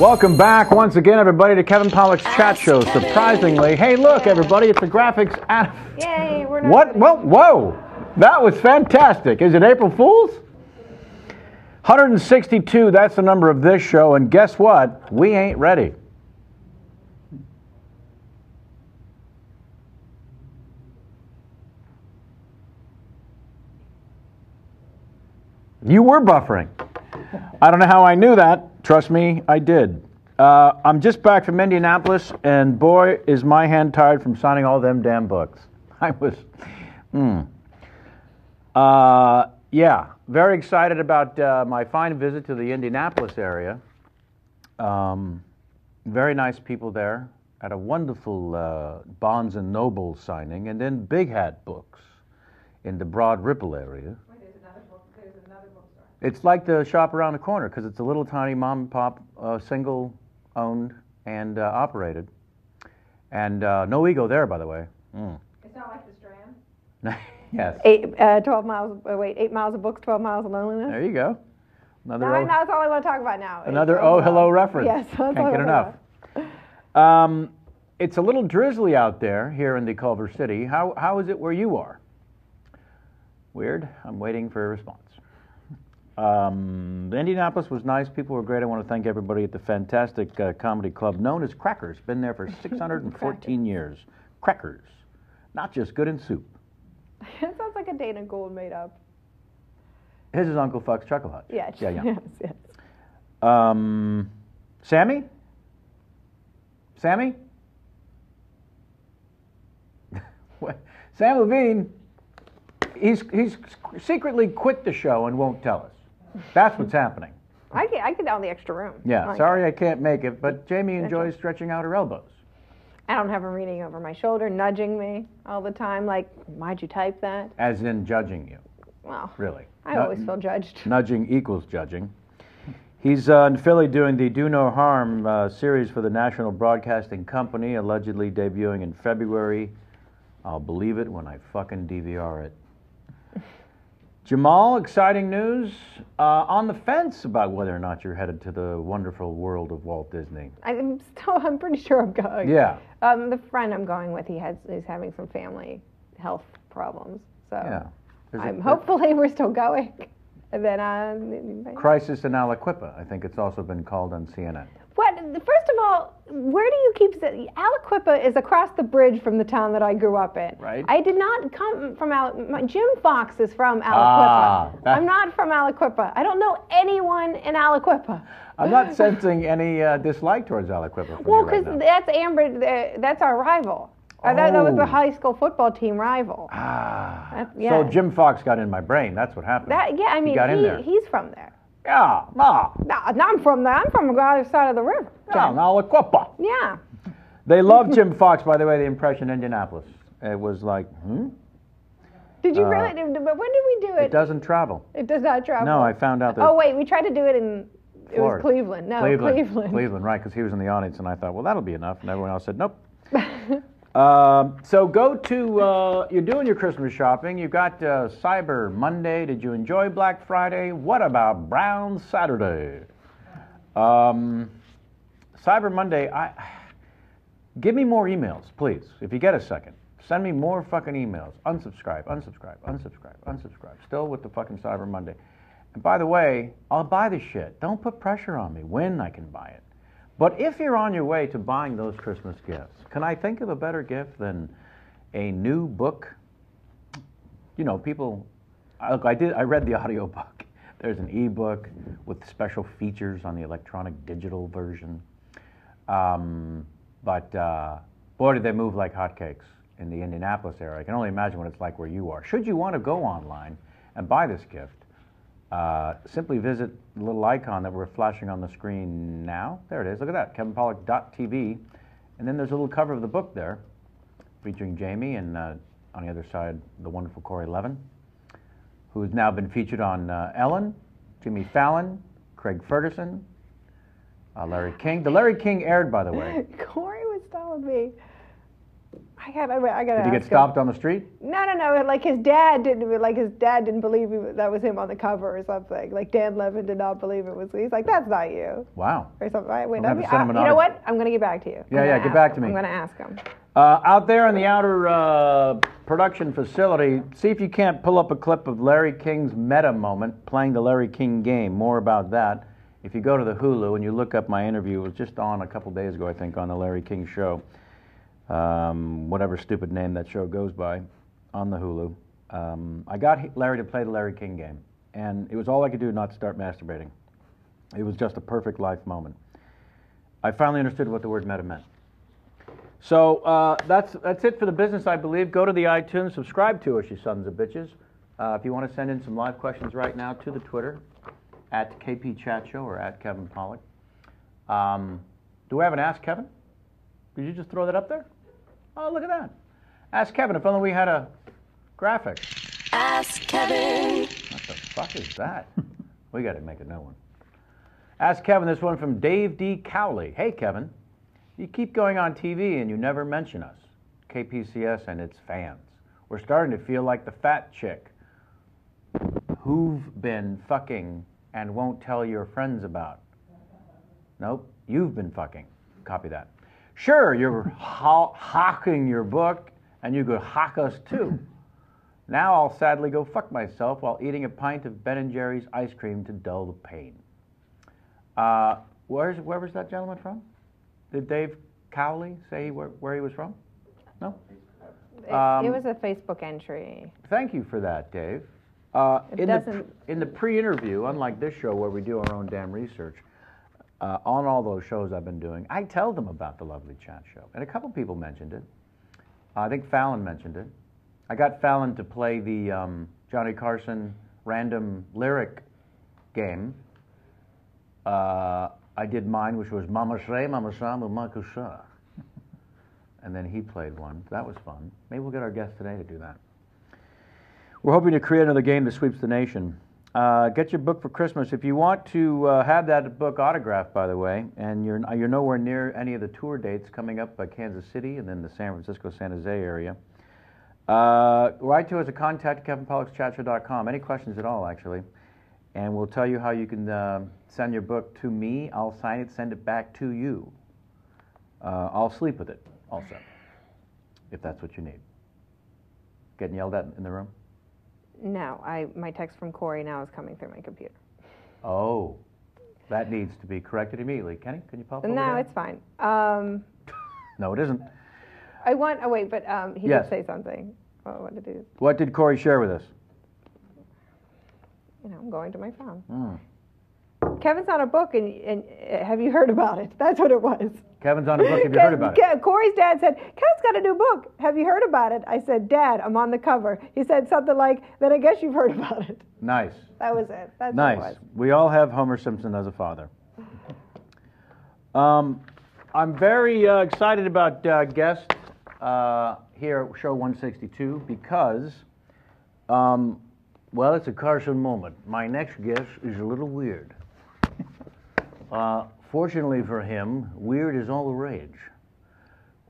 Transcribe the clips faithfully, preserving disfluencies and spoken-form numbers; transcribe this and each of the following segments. Welcome back once again, everybody, to Kevin Pollak's Chat Show. Surprisingly, hey, look, everybody, it's the graphics. At Yay, we're not. What? Well, whoa, that was fantastic. Is it April Fool's? one hundred sixty-two, that's the number of this show, and guess what? We ain't ready. You were buffering. I don't know how I knew that. Trust me, I did. Uh, I'm just back from Indianapolis, and boy, is my hand tired from signing all them damn books. I was, mm. uh, yeah, very excited about uh, my fine visit to the Indianapolis area. Um, very nice people there. Had a wonderful uh, Barnes and Noble signing, and then Big Hat Books in the Broad Ripple area. It's like the shop around the corner, because it's a little tiny mom and pop, uh, single owned and uh, operated. And uh, no ego there, by the way. Mm. It's not like the Strand? Yes. Eight, uh, twelve miles, uh, wait, eight miles of books, twelve miles of loneliness. There you go. Another. No, oh, that's all I want to talk about now. Another Oh Hello reference. Yes. Can't get enough. Um, it's a little drizzly out there here in the Culver City. How, how is it where you are? Weird. I'm waiting for a response. Um, Indianapolis was nice. People were great. I want to thank everybody at the fantastic uh, comedy club known as Crackers. Been there for six hundred fourteen years. Crackers. Not just good in soup. It sounds like a Dana Gould made up. His is Uncle Fuck's Chuckle Hutch. Yeah, yeah, yeah. Yes, yes. Um, Sammy? Sammy? What? Sam Levine, he's, he's secretly quit the show and won't tell us. That's what's happening. I get, I get down the extra room. Yeah, like, sorry I can't make it, but Jamie enjoys stretching out her elbows. I don't have him reading over my shoulder, nudging me all the time, like, why'd you type that? As in judging you. Well, really. I N always feel judged. Nudging equals judging. He's uh, in Philly doing the Do No Harm uh, series for the National Broadcasting Company, allegedly debuting in February. I'll believe it when I fucking D V R it. Jamal, exciting news. Uh, on the fence about whether or not you're headed to the wonderful world of Walt Disney. I'm still, I'm pretty sure I'm going. Yeah. Um, the friend I'm going with, he has, he's having some family health problems. So yeah. I'm, a, hopefully we're still going. And then, uh, Crisis in Aliquippa, I think it's also been called on C N N. What? First of all, where do you keep saying? Aliquippa is across the bridge from the town that I grew up in. Right. I did not come from Aliquippa. Jim Fox is from Aliquippa. Ah, I'm not from Aliquippa. I don't know anyone in Aliquippa. I'm not sensing any uh, dislike towards Aliquippa. Well, because right that's Amber. Uh, that's our rival. Oh. That, that was the high school football team rival. Ah. That's, yeah. So Jim Fox got in my brain. That's what happened. That, yeah, I mean, he got he, in there. He's from there. Yeah, ma. No, I'm from the, I'm from the other side of the river. Yeah, Aliquippa. Yeah. They love Jim Fox, by the way, the impression Indianapolis. It was like, hmm? Did you uh, really? But when did we do it? It doesn't travel. It does not travel. No, I found out that. Oh, wait, we tried to do it in, it Florida. was Cleveland. No, Cleveland. Cleveland, Cleveland right, because he was in the audience, and I thought, well, that'll be enough. And everyone else said, nope. uh, so go to, uh, you're doing your Christmas shopping. You've got uh, Cyber Monday. Did you enjoy Black Friday? What about Brown Saturday? Um, Cyber Monday, I, give me more emails, please, if you get a second. Send me more fucking emails. Unsubscribe, unsubscribe, unsubscribe, unsubscribe. Still with the fucking Cyber Monday. And by the way, I'll buy the shit. Don't put pressure on me when I can buy it. But if you're on your way to buying those Christmas gifts, can I think of a better gift than a new book? You know, people, look, I did, I read the audiobook. There's an e-book with special features on the electronic digital version. Um, but uh, boy, did they move like hotcakes in the Indianapolis area. I can only imagine what it's like where you are. Should you want to go online and buy this gift, uh, simply visit the little icon that we're flashing on the screen now. There it is. Look at that, Kevin Pollak dot T V. And then there's a little cover of the book there featuring Jamie and uh, on the other side, the wonderful Corey Levin, who has now been featured on uh, Ellen, Jimmy Fallon, Craig Ferguson, uh, Larry King. The Larry King aired, by the way. Corey was telling me, I can't. I, mean, I gotta. Did he get stopped him. on the street? No, no, no. Like his dad didn't. Like his dad didn't believe that was him on the cover or something. Like Dan Levin did not believe it was. He's like, that's not you. Wow. Or something. Right? Wait, let me, I, you know what? I'm gonna get back to you. Yeah, yeah. Get back him. to me. I'm gonna ask him. Uh, out there in the outer uh, production facility, see if you can't pull up a clip of Larry King's meta moment playing the Larry King game. More about that. If you go to the Hulu and you look up my interview, it was just on a couple days ago, I think, on the Larry King show, um, whatever stupid name that show goes by, on the Hulu. Um, I got Larry to play the Larry King game, and it was all I could do not start masturbating. It was just a perfect life moment. I finally understood what the word meta meant. So uh, that's, that's it for the business, I believe. Go to the iTunes, subscribe to us, you sons of bitches. Uh, if you want to send in some live questions right now to the Twitter, at K P Chat Show or at Kevin Pollak. Um, do we have an Ask Kevin? Did you just throw that up there? Oh, look at that. Ask Kevin, if only we had a graphic. Ask Kevin. What the fuck is that? We got to make a new one. Ask Kevin, this one from Dave D. Cowley. Hey, Kevin. You keep going on T V and you never mention us, K P C S and its fans. We're starting to feel like the fat chick who've been fucking and won't tell your friends about. Nope, you've been fucking. Copy that. Sure, you're ho hawking your book, and you could hawk us too. Now I'll sadly go fuck myself while eating a pint of Ben and Jerry's ice cream to dull the pain. Uh, where's, where was that gentleman from? Did Dave Cowley say where, where he was from? No? It, um, it was a Facebook entry. Thank you for that, Dave. Uh, in, the, in the pre-interview, unlike this show where we do our own damn research, uh, on all those shows I've been doing, I tell them about the lovely chat show. And a couple people mentioned it. Uh, I think Fallon mentioned it. I got Fallon to play the um, Johnny Carson random lyric game. Uh, I did mine, which was Mama Shrey, Mama Sham, Mama Kusha. And then he played one. That was fun. Maybe we'll get our guest today to do that. We're hoping to create another game that sweeps the nation. Uh, get your book for Christmas. If you want to uh, have that book autographed, by the way, and you're, you're nowhere near any of the tour dates coming up by Kansas City and then the San Francisco, San Jose area, uh, write to us at contact Kevin Pollak Chat Show dot com. Any questions at all, actually. And we'll tell you how you can uh, send your book to me. I'll sign it, send it back to you. Uh, I'll sleep with it also, if that's what you need. Getting yelled at in the room? No, I, my text from Corey now is coming through my computer. Oh, that needs to be corrected immediately. Kenny, can you pop it? No, over it's fine. Um, no, it isn't. I want, oh wait, but um, he yes. did say something. Well, what, did he, what did Corey share with us? You know, I'm going to my phone. Mm. Kevin's on a book, and, and uh, have you heard about it? That's what it was. Kevin's on a book, have you heard about it? Corey's dad said, Kevin's got a new book, have you heard about it? I said, Dad, I'm on the cover. He said something like, then I guess you've heard about it. Nice. That was it. That's nice. What it was. We all have Homer Simpson as a father. um, I'm very uh, excited about uh, guests uh, here at Show one sixty-two because, um, well, it's a Carson moment. My next guest is a little weird. Uh, Fortunately for him, weird is all the rage.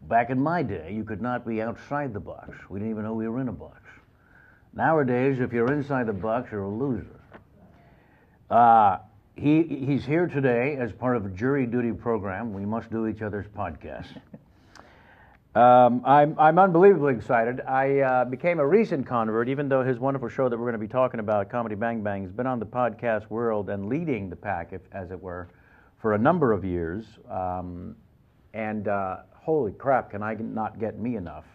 Back in my day, you could not be outside the box. We didn't even know we were in a box. Nowadays, if you're inside the box, you're a loser. Uh, he, he's here today as part of a jury duty program. We must do each other's podcasts. um, I'm, I'm unbelievably excited. I uh, became a recent convert, even though his wonderful show that we're going to be talking about, Comedy Bang Bang, has been on the podcast world and leading the pack, if, as it were, for a number of years, um, and uh, holy crap, can I not get me enough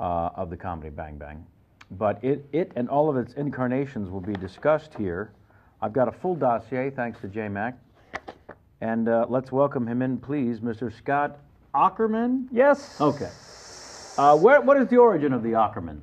uh, of the Comedy Bang Bang. But it, it and all of its incarnations will be discussed here. I've got a full dossier, thanks to J Mac. And uh, let's welcome him in, please, Mister Scott Aukerman? Yes. Okay. Uh, where, what is the origin of the Aukerman?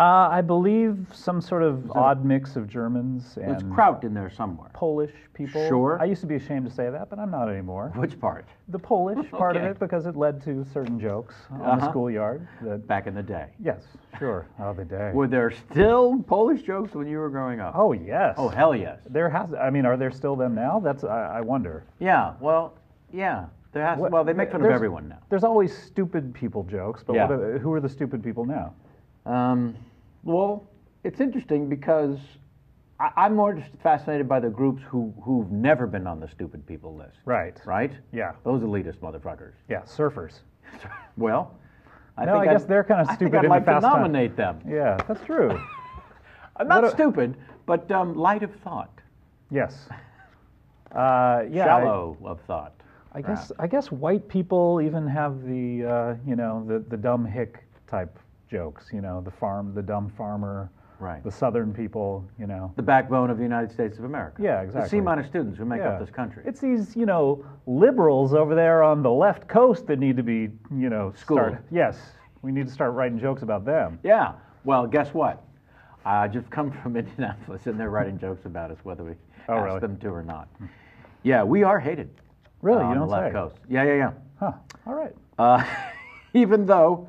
Uh, I believe some sort of odd mix of Germans and... It's Kraut in there somewhere. Polish people. Sure. I used to be ashamed to say that, but I'm not anymore. Which part? The Polish okay. part of it, because it led to certain jokes on uh-huh. the schoolyard. That, Back in the day. Yes, sure. Oh, the day. Were there still Polish jokes when you were growing up? Oh, yes. Oh, hell yes. There has... I mean, are there still them now? That's... I, I wonder. Yeah, well, yeah. There has, what, well, they make fun of everyone now. There's always stupid people jokes, but yeah. what are, who are the stupid people now? Um, well, it's interesting because I, I'm more just fascinated by the groups who, who've never been on the stupid people list. Right. Right? Yeah. Those elitist motherfuckers. Yeah, surfers. Well, I no, think I guess I'd, they're kind of stupid I think I'd in like the fast to nominate time. them. Yeah, that's true. I'm not a, stupid, but um, light of thought. Yes. Uh, yeah, Shallow I, of thought. I guess I guess white people even have the uh, you know the the dumb hick type jokes, you know, the farm the dumb farmer, right? The southern people, you know, the backbone of the United States of America. Yeah, exactly. The C-minus students who make yeah. up this country. It's these you know liberals over there on the left coast that need to be you know schooled. Yes, we need to start writing jokes about them. Yeah. Well, guess what? I just come from Indianapolis, and they're writing jokes about us, whether we oh, ask really? them to or not. Yeah, we are hated. Really? Uh, you don't say. On the left coast. Yeah, yeah, yeah. Huh. All right. Uh, even though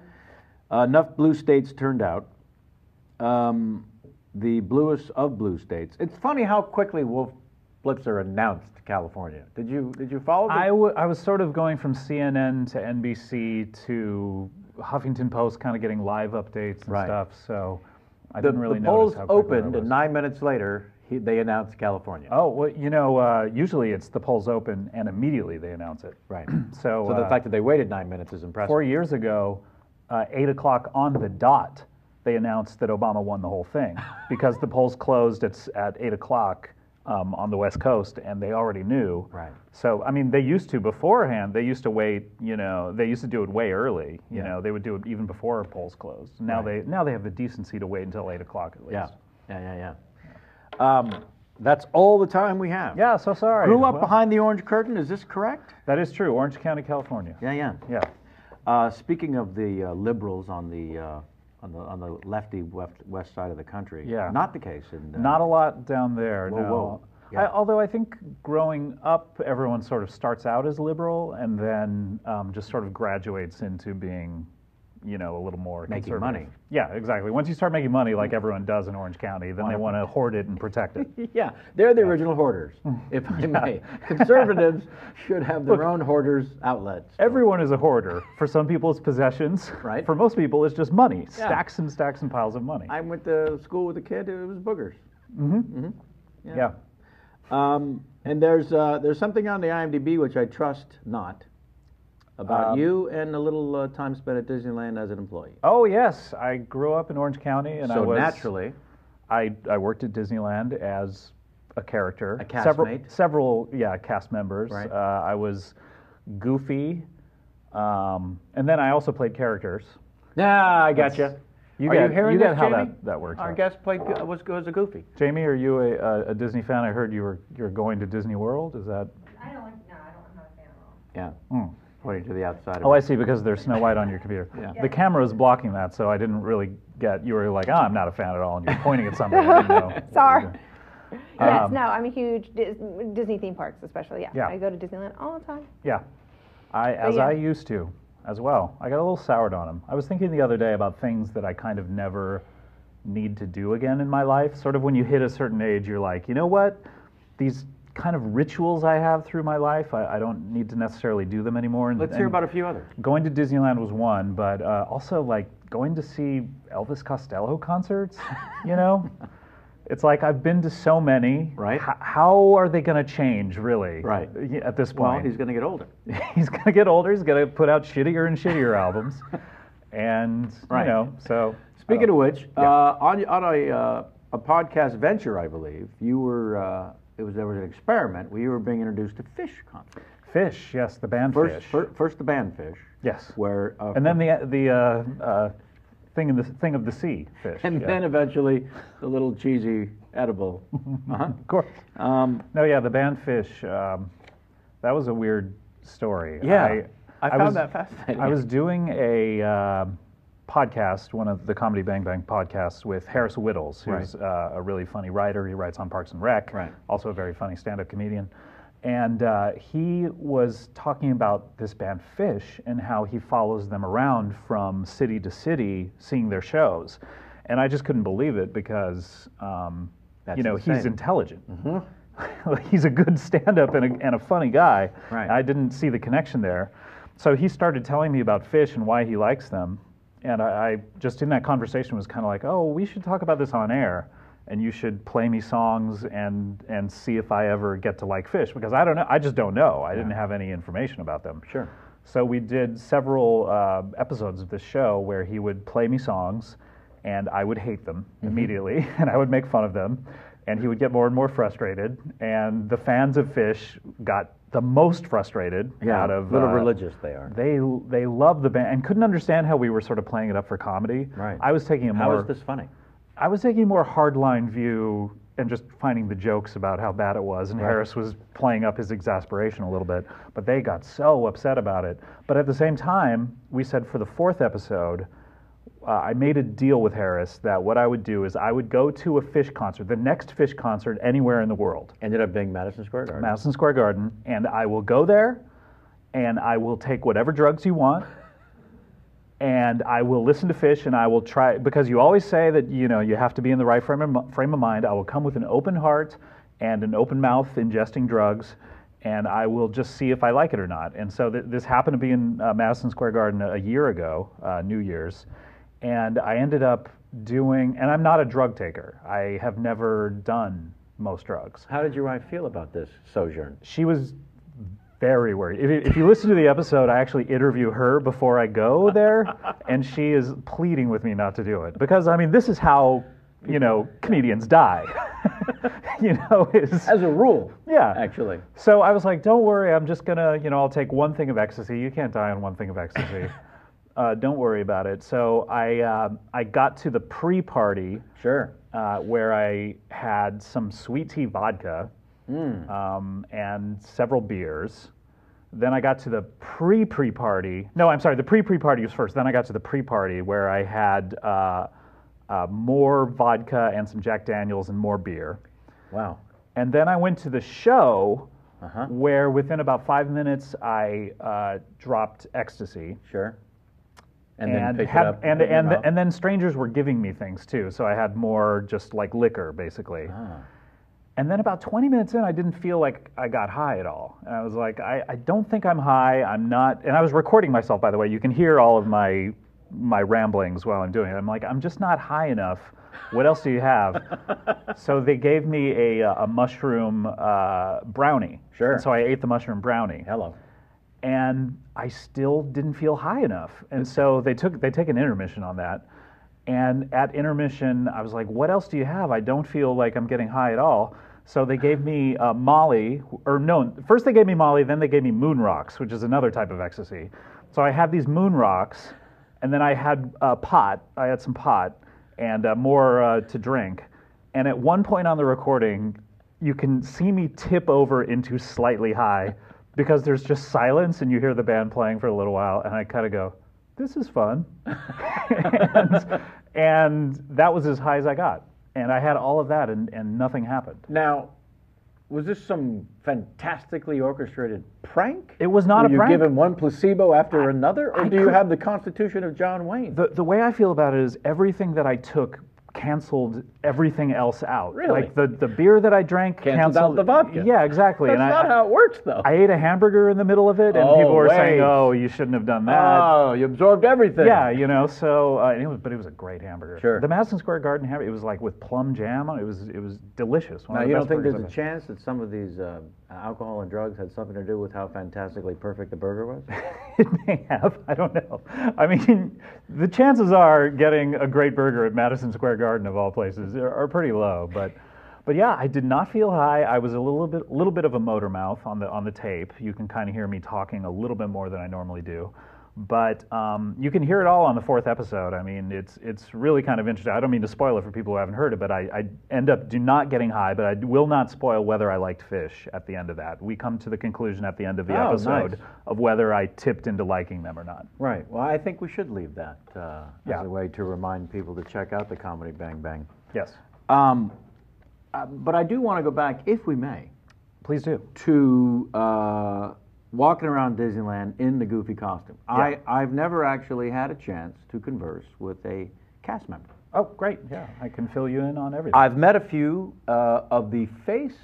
uh, enough blue states turned out, um, the bluest of blue states. It's funny how quickly Wolf Blitzer announced California. Did you did you follow? The... I, w I was sort of going from C N N to N B C to Huffington Post, kind of getting live updates and right. stuff. So I the, didn't really notice how quickly that was. The polls opened, and nine minutes later. He, they announced California. Oh, well, you know, uh, usually it's the polls open and immediately they announce it. Right. So, so the uh, fact that they waited nine minutes is impressive. Four years ago, uh, eight o'clock on the dot, they announced that Obama won the whole thing because the polls closed at, at eight o'clock um, on the West Coast and they already knew. Right. So, I mean, they used to beforehand, they used to wait, you know, they used to do it way early. You yeah. know, they would do it even before polls closed. Now, right. they, now they have the decency to wait until eight o'clock at least. Yeah, yeah, yeah, yeah. Um, that's all the time we have. Yeah, so sorry. Grew up well, behind the orange curtain, is this correct? That is true, Orange County, California. Yeah, yeah. Yeah. Uh, speaking of the uh, liberals on the, uh, on the on the lefty west, west side of the country, yeah. not the case. In, uh, not a lot down there, whoa, no. Whoa. Yeah. I, although I think growing up, everyone sort of starts out as liberal and then um, just sort of graduates into being... you know, a little more making money. Yeah, exactly. Once you start making money, like everyone does in Orange County, then Wonderful. They want to hoard it and protect it. yeah, they're the yeah. original hoarders, if I may. Conservatives should have their Look, own hoarders outlets. Everyone is a hoarder. For some people, it's possessions. Right. For most people, it's just money. Yeah. Stacks and stacks and piles of money. I went to school with a kid who was boogers. Mm-hmm. Mm-hmm. Yeah. yeah. Um, and there's uh, there's something on the I M D B which I trust not. About um, you and a little uh, time spent at Disneyland as an employee. Oh, yes. I grew up in Orange County. and so I was, naturally. I, I worked at Disneyland as a character. A castmate. Several, several yeah, cast members. Right. Uh, I was Goofy. Um, and then I also played characters. Yeah, I gotcha. You Are get, you hearing you this, get how Jamie? That, that works Our out. guest played, was, was a Goofy. Jamie, are you a, a Disney fan? I heard you were you're going to Disney World. Is that? I don't like, no, I don't, I'm not a fan at all. Yeah. Mm. Pointing to the outside. Of oh, it. I see, because there's Snow White on your computer. yeah. Yeah. The camera is blocking that, so I didn't really get, you were like, oh, I'm not a fan at all, and you're pointing at somebody. I didn't know. Sorry. Yes, um, no, I'm a huge, Dis Disney theme parks especially, yeah. yeah. I go to Disneyland all the time. Yeah, I as yeah. I used to as well. I got a little soured on them. I was thinking the other day about things that I kind of never need to do again in my life. Sort of when you hit a certain age, you're like, you know what, these kind of rituals I have through my life. I, I don't need to necessarily do them anymore. And, Let's hear about a few others. Going to Disneyland was one, but uh, also like going to see Elvis Costello concerts, you know? It's like I've been to so many. Right. H how are they going to change, really? Right. At this point. Well, he's going to get older. he's going to get older. He's going to put out shittier and shittier albums. And, right. you know, so. Speaking of which, yeah. uh, on, on a, uh, a podcast venture, I believe, you were... Uh, It was there was an experiment where you were being introduced to Phish concerts. Phish, yes, the band first, Phish. Fir, first the band Phish. Yes. Where uh, and then the the uh, uh, thing in the thing of the sea Phish. And yeah. then eventually the little cheesy edible. uh-huh. Of course. Um, no, yeah, the band Phish. Um, that was a weird story. Yeah, I, I found I was, that fascinating. I was doing a uh, podcast, one of the Comedy Bang Bang podcasts with Harris Whittles, who's right. uh, a really funny writer. He writes on Parks and Rec, right. also a very funny stand-up comedian. And uh, he was talking about this band Phish and how he follows them around from city to city seeing their shows. And I just couldn't believe it because, um, you know, insane. He's intelligent. Mm-hmm. he's a good stand-up and a, and a funny guy. Right. I didn't see the connection there. So he started telling me about Phish and why he likes them. And I, I just in that conversation was kind of like, oh, we should talk about this on air. And you should play me songs and and see if I ever get to like Phish, because I don't know. I just don't know. I yeah. didn't have any information about them. Sure. So we did several uh, episodes of this show where he would play me songs, and I would hate them mm-hmm. immediately, and I would make fun of them, and he would get more and more frustrated. And the fans of Phish got the most frustrated yeah, out of... Yeah, little uh, religious they are. They they love the band and couldn't understand how we were sort of playing it up for comedy. Right. I was taking a more... How is this funny? I was taking a more hardline view and just finding the jokes about how bad it was, and right. Harris was playing up his exasperation a little bit, but they got so upset about it. But at the same time, we said for the fourth episode, uh, I made a deal with Harris that what I would do is I would go to a Phish concert, the next Phish concert anywhere in the world. Ended up being Madison Square Garden. Madison Square Garden, and I will go there, and I will take whatever drugs you want, and I will listen to Phish, and I will try, because you always say that, you know, you have to be in the right frame of, frame of mind. I will come with an open heart and an open mouth ingesting drugs, and I will just see if I like it or not. And so th this happened to be in uh, Madison Square Garden a, a year ago, uh, New Year's, and I ended up doing, and I'm not a drug taker. I have never done most drugs. How did your wife feel about this sojourn? She was... very worried. If, if you listen to the episode, I actually interview her before I go there, and she is pleading with me not to do it. Because, I mean, this is how, you know, comedians die. you know, is as a rule. Yeah. Actually. So I was like, don't worry, I'm just going to, you know, I'll take one thing of ecstasy. You can't die on one thing of ecstasy. uh, don't worry about it. So I, uh, I got to the pre-party. Sure. Uh, where I had some sweet tea vodka. Mm. Um, and several beers. Then I got to the pre-pre-party. No, I'm sorry, the pre-pre-party was first. Then I got to the pre-party where I had uh, uh, more vodka and some Jack Daniels and more beer. Wow. And then I went to the show uh-huh. where within about five minutes I uh, dropped ecstasy. Sure. And, and then picked had, it up. And, and, and, the, and then strangers were giving me things too. So I had more just like liquor basically. Ah. And then about twenty minutes in, I didn't feel like I got high at all. And I was like, I, I don't think I'm high. I'm not. And I was recording myself, by the way. You can hear all of my my ramblings while I'm doing it. I'm like, I'm just not high enough. What else do you have? So they gave me a, a mushroom uh, brownie. Sure. And so I ate the mushroom brownie. Hello. And I still didn't feel high enough. And so they took they take an intermission on that. And at intermission, I was like, what else do you have? I don't feel like I'm getting high at all. So they gave me uh, Molly, or no, first they gave me Molly, then they gave me moon rocks, which is another type of ecstasy. So I had these moon rocks, and then I had uh, pot, I had some pot, and uh, more uh, to drink. And at one point on the recording, you can see me tip over into slightly high, because there's just silence, and you hear the band playing for a little while, and I kind of go, this is fun. and, and that was as high as I got. And I had all of that, and, and nothing happened. Now, was this some fantastically orchestrated prank? It was not Were a prank. Were you given one placebo after I, another? Or I do could, you have the constitution of John Wayne? The, the way I feel about it is everything that I took canceled everything else out. Really? Like the, the beer that I drank canceled, canceled out the vodka. Yeah, exactly. That's and not I, how it works, though. I ate a hamburger in the middle of it, and oh, people were wait. saying, oh, you shouldn't have done that. Oh, you absorbed everything. Yeah, you know, so, uh, it was, but it was a great hamburger. Sure. The Madison Square Garden hamburger, it was like with plum jam on it. It was, it was delicious. One now, of you don't think there's a chance that some of these uh, alcohol and drugs had something to do with how fantastically perfect the burger was? It may have. I don't know. I mean, the chances are getting a great burger at Madison Square Garden of all places are pretty low, but but yeah, I did not feel high. I was a little bit little bit of a motor mouth on the on the tape. You can kind of hear me talking a little bit more than I normally do, but um, you can hear it all on the fourth episode. I mean, it's it's really kind of interesting. I don't mean to spoil it for people who haven't heard it, but I, I end up do not getting high, but I will not spoil whether I liked Phish at the end of that. We come to the conclusion at the end of the oh, episode nice. of whether I tipped into liking them or not. Right. Well, I think we should leave that uh, as yeah. a way to remind people to check out the Comedy Bang Bang. Yes. Um, uh, but I do want to go back, if we may. Please do. To... Uh, walking around Disneyland in the Goofy costume. Yeah. I, I've never actually had a chance to converse with a cast member. Oh, great. Yeah, I can fill you in on everything. I've met a few uh, of the face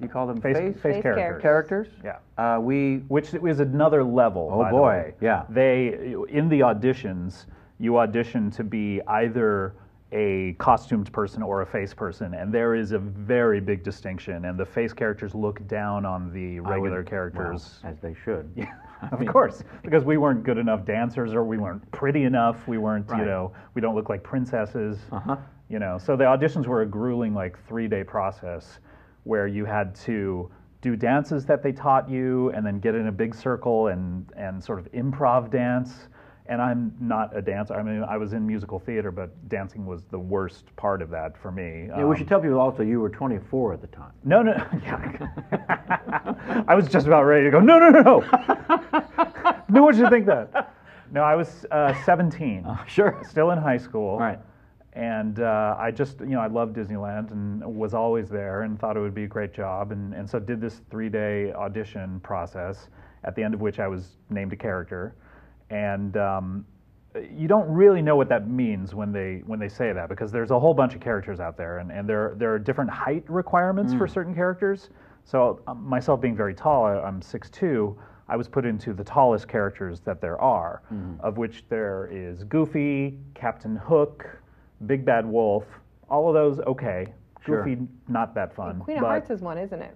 You call them face, face, face, face characters. Characters. Yeah. Uh, we, which is another level. Oh by boy. The way. Yeah. They in the auditions, you audition to be either a costumed person or a face person, and there is a very big distinction. And the face characters look down on the regular would, characters, well, as they should. Yeah. Of course, because we weren't good enough dancers, or we weren't pretty enough. We weren't, right. you know, we don't look like princesses. Uh-huh. You know, so the auditions were a grueling, like, three-day process, where you had to do dances that they taught you, and then get in a big circle and and sort of improv dance. And I'm not a dancer. I mean, I was in musical theater, but dancing was the worst part of that for me. Yeah, um, we should tell people also you were twenty-four at the time. No, no, yeah. I was just about ready to go, no, no, no, no. No one should think that. No, I was uh, seventeen. Uh, sure. Still in high school. All right. And uh, I just, you know, I loved Disneyland and was always there and thought it would be a great job. And, and so did this three-day audition process, at the end of which I was named a character. And um, you don't really know what that means when they when they say that, because there's a whole bunch of characters out there, and, and there there are different height requirements mm. for certain characters. So um, myself being very tall, I'm six two, I was put into the tallest characters that there are, mm. of which there is Goofy, Captain Hook, Big Bad Wolf, all of those okay. Sure. Goofy, not that fun. And Queen of Hearts is one, isn't it?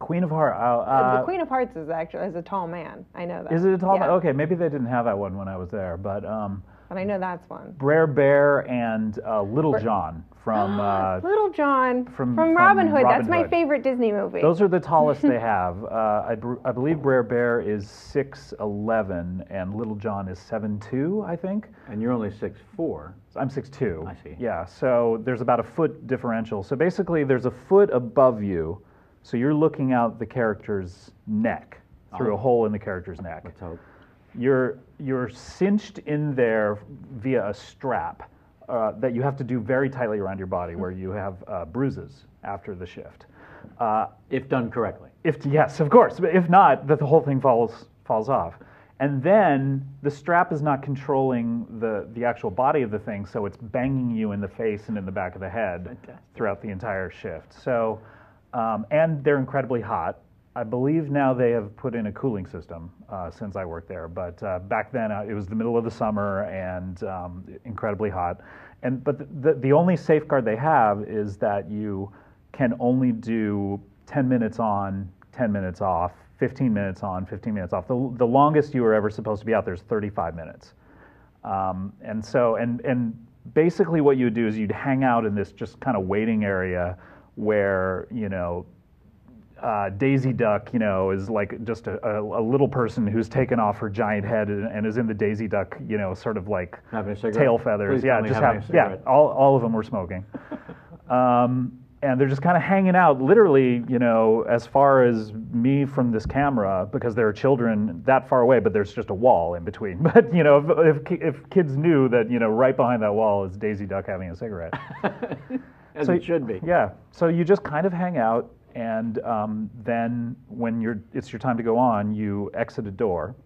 Queen of Hearts. Uh, uh, the Queen of Hearts is actually is a tall man. I know that. Is it a tall yeah. man? Okay, maybe they didn't have that one when I was there, but. Um, but I know that's one. Br'er Bear and uh, Little Br John from. Uh, Little John from, from, from Robin Hood. Robin that's Hood. My favorite Disney movie. Those are the tallest they have. Uh, I, I believe Br'er Bear is six eleven and Little John is seven two, I think. And you're only six four. I'm six two. I see. Yeah, so there's about a foot differential. So basically, there's a foot above you. So you're looking out the character's neck, through oh. a hole in the character's neck. Let's hope. You're, you're cinched in there via a strap uh, that you have to do very tightly around your body, where you have uh, bruises after the shift. Uh, if done correctly. If, yes, of course. But if not, the, the whole thing falls, falls off. And then the strap is not controlling the, the actual body of the thing, so it's banging you in the face and in the back of the head Fantastic. Throughout the entire shift. So. Um, and they're incredibly hot. I believe now they have put in a cooling system uh, since I worked there, but uh, back then uh, it was the middle of the summer and um, incredibly hot. And but the, the the only safeguard they have is that you can only do ten minutes on, ten minutes off, fifteen minutes on, fifteen minutes off. The the longest you were ever supposed to be out there is thirty-five minutes. Um, and so and and basically what you would do is you'd hang out in this just kind of waiting area, where, you know, uh, Daisy Duck, you know, is like just a, a, a little person who's taken off her giant head and, and is in the Daisy Duck, you know, sort of like tail feathers. Please yeah, just have, yeah, all, all of them were smoking. um, and they're just kind of hanging out, literally, you know, as far as me from this camera, because there are children that far away, but there's just a wall in between. But, you know, if, if, if kids knew that, you know, right behind that wall is Daisy Duck having a cigarette. As so, it should be. Yeah. So you just kind of hang out, and um, then when you're, it's your time to go on, you exit a door,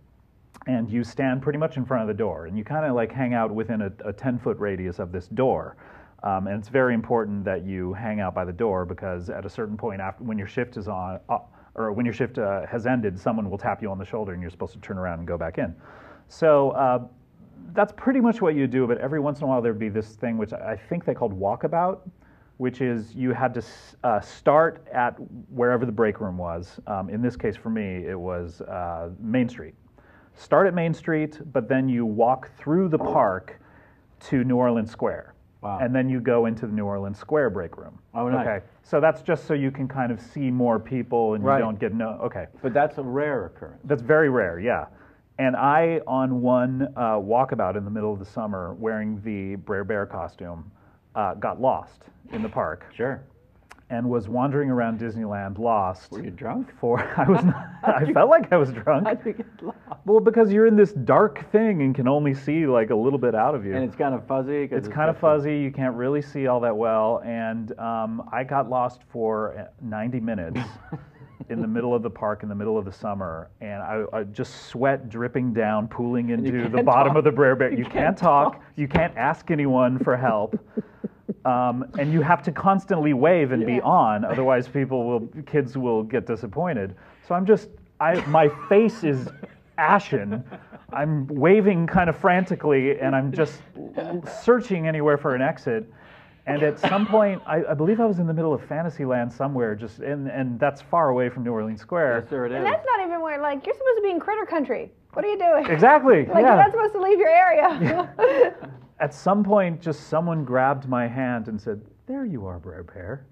and you stand pretty much in front of the door, and you kind of like hang out within a ten-foot radius of this door. Um, and it's very important that you hang out by the door, because at a certain point, after, when your shift is on, uh, or when your shift uh, has ended, someone will tap you on the shoulder, and you're supposed to turn around and go back in. So. Uh, that's pretty much what you do, but every once in a while there'd be this thing which I think they called walkabout, which is you had to uh, start at wherever the break room was. Um, in this case for me, it was uh, Main Street. Start at Main Street, but then you walk through the park to New Orleans Square. Wow. And then you go into the New Orleans Square break room. Oh, nice. Okay. So that's just so you can kind of see more people and right. you don't get no, okay. But that's a rare occurrence. That's very rare, yeah. And I, on one uh, walkabout in the middle of the summer, wearing the Br'er Bear costume, uh, got lost in the park. Sure. And was wandering around Disneyland lost. Were you drunk? For I was. Not, I felt like I was drunk. How'd you get lost? Well, because you're in this dark thing and can only see like a little bit out of you. And it's kind of fuzzy. It's, it's kind of fuzzy. You can't really see all that well. And um, I got lost for ninety minutes. In the middle of the park, in the middle of the summer, and I, I just sweat dripping down, pooling into the bottom talk. Of the Br'er Bear. You, you can't, can't talk. talk. You can't ask anyone for help. Um, and you have to constantly wave and yeah. be on, otherwise people will, kids will get disappointed. So I'm just, I, my face is ashen. I'm waving kind of frantically, and I'm just searching anywhere for an exit. And at some point, I, I believe I was in the middle of Fantasyland somewhere, just and and that's far away from New Orleans Square. Yes, there it is. And that's not even where, like, you're supposed to be in Critter Country. What are you doing? Exactly. Like, yeah. you're not supposed to leave your area. Yeah. At some point, just someone grabbed my hand and said, "There you are, Br'er Bear."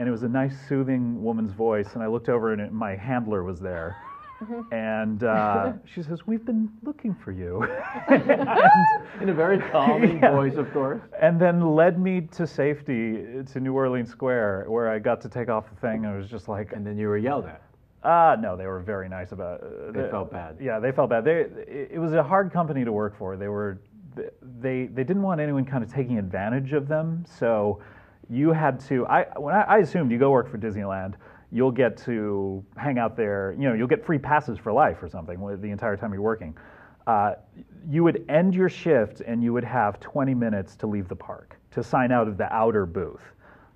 And it was a nice, soothing woman's voice. And I looked over, and it, my handler was there. Mm-hmm. And uh, she says, "We've been looking for you." and, in a very calming yeah. voice, of course. And then led me to safety to New Orleans Square, where I got to take off the thing. And I was just like... And then you were yelled at. Uh, no, they were very nice about it. Uh, they, they felt bad. Yeah, they felt bad. They, it, it was a hard company to work for. They were, they, they didn't want anyone kind of taking advantage of them. So you had to... I, when I, I assumed you go work for Disneyland, you'll get to hang out there, you know, you'll get free passes for life or something the entire time you're working. Uh, you would end your shift and you would have twenty minutes to leave the park, to sign out of the outer booth,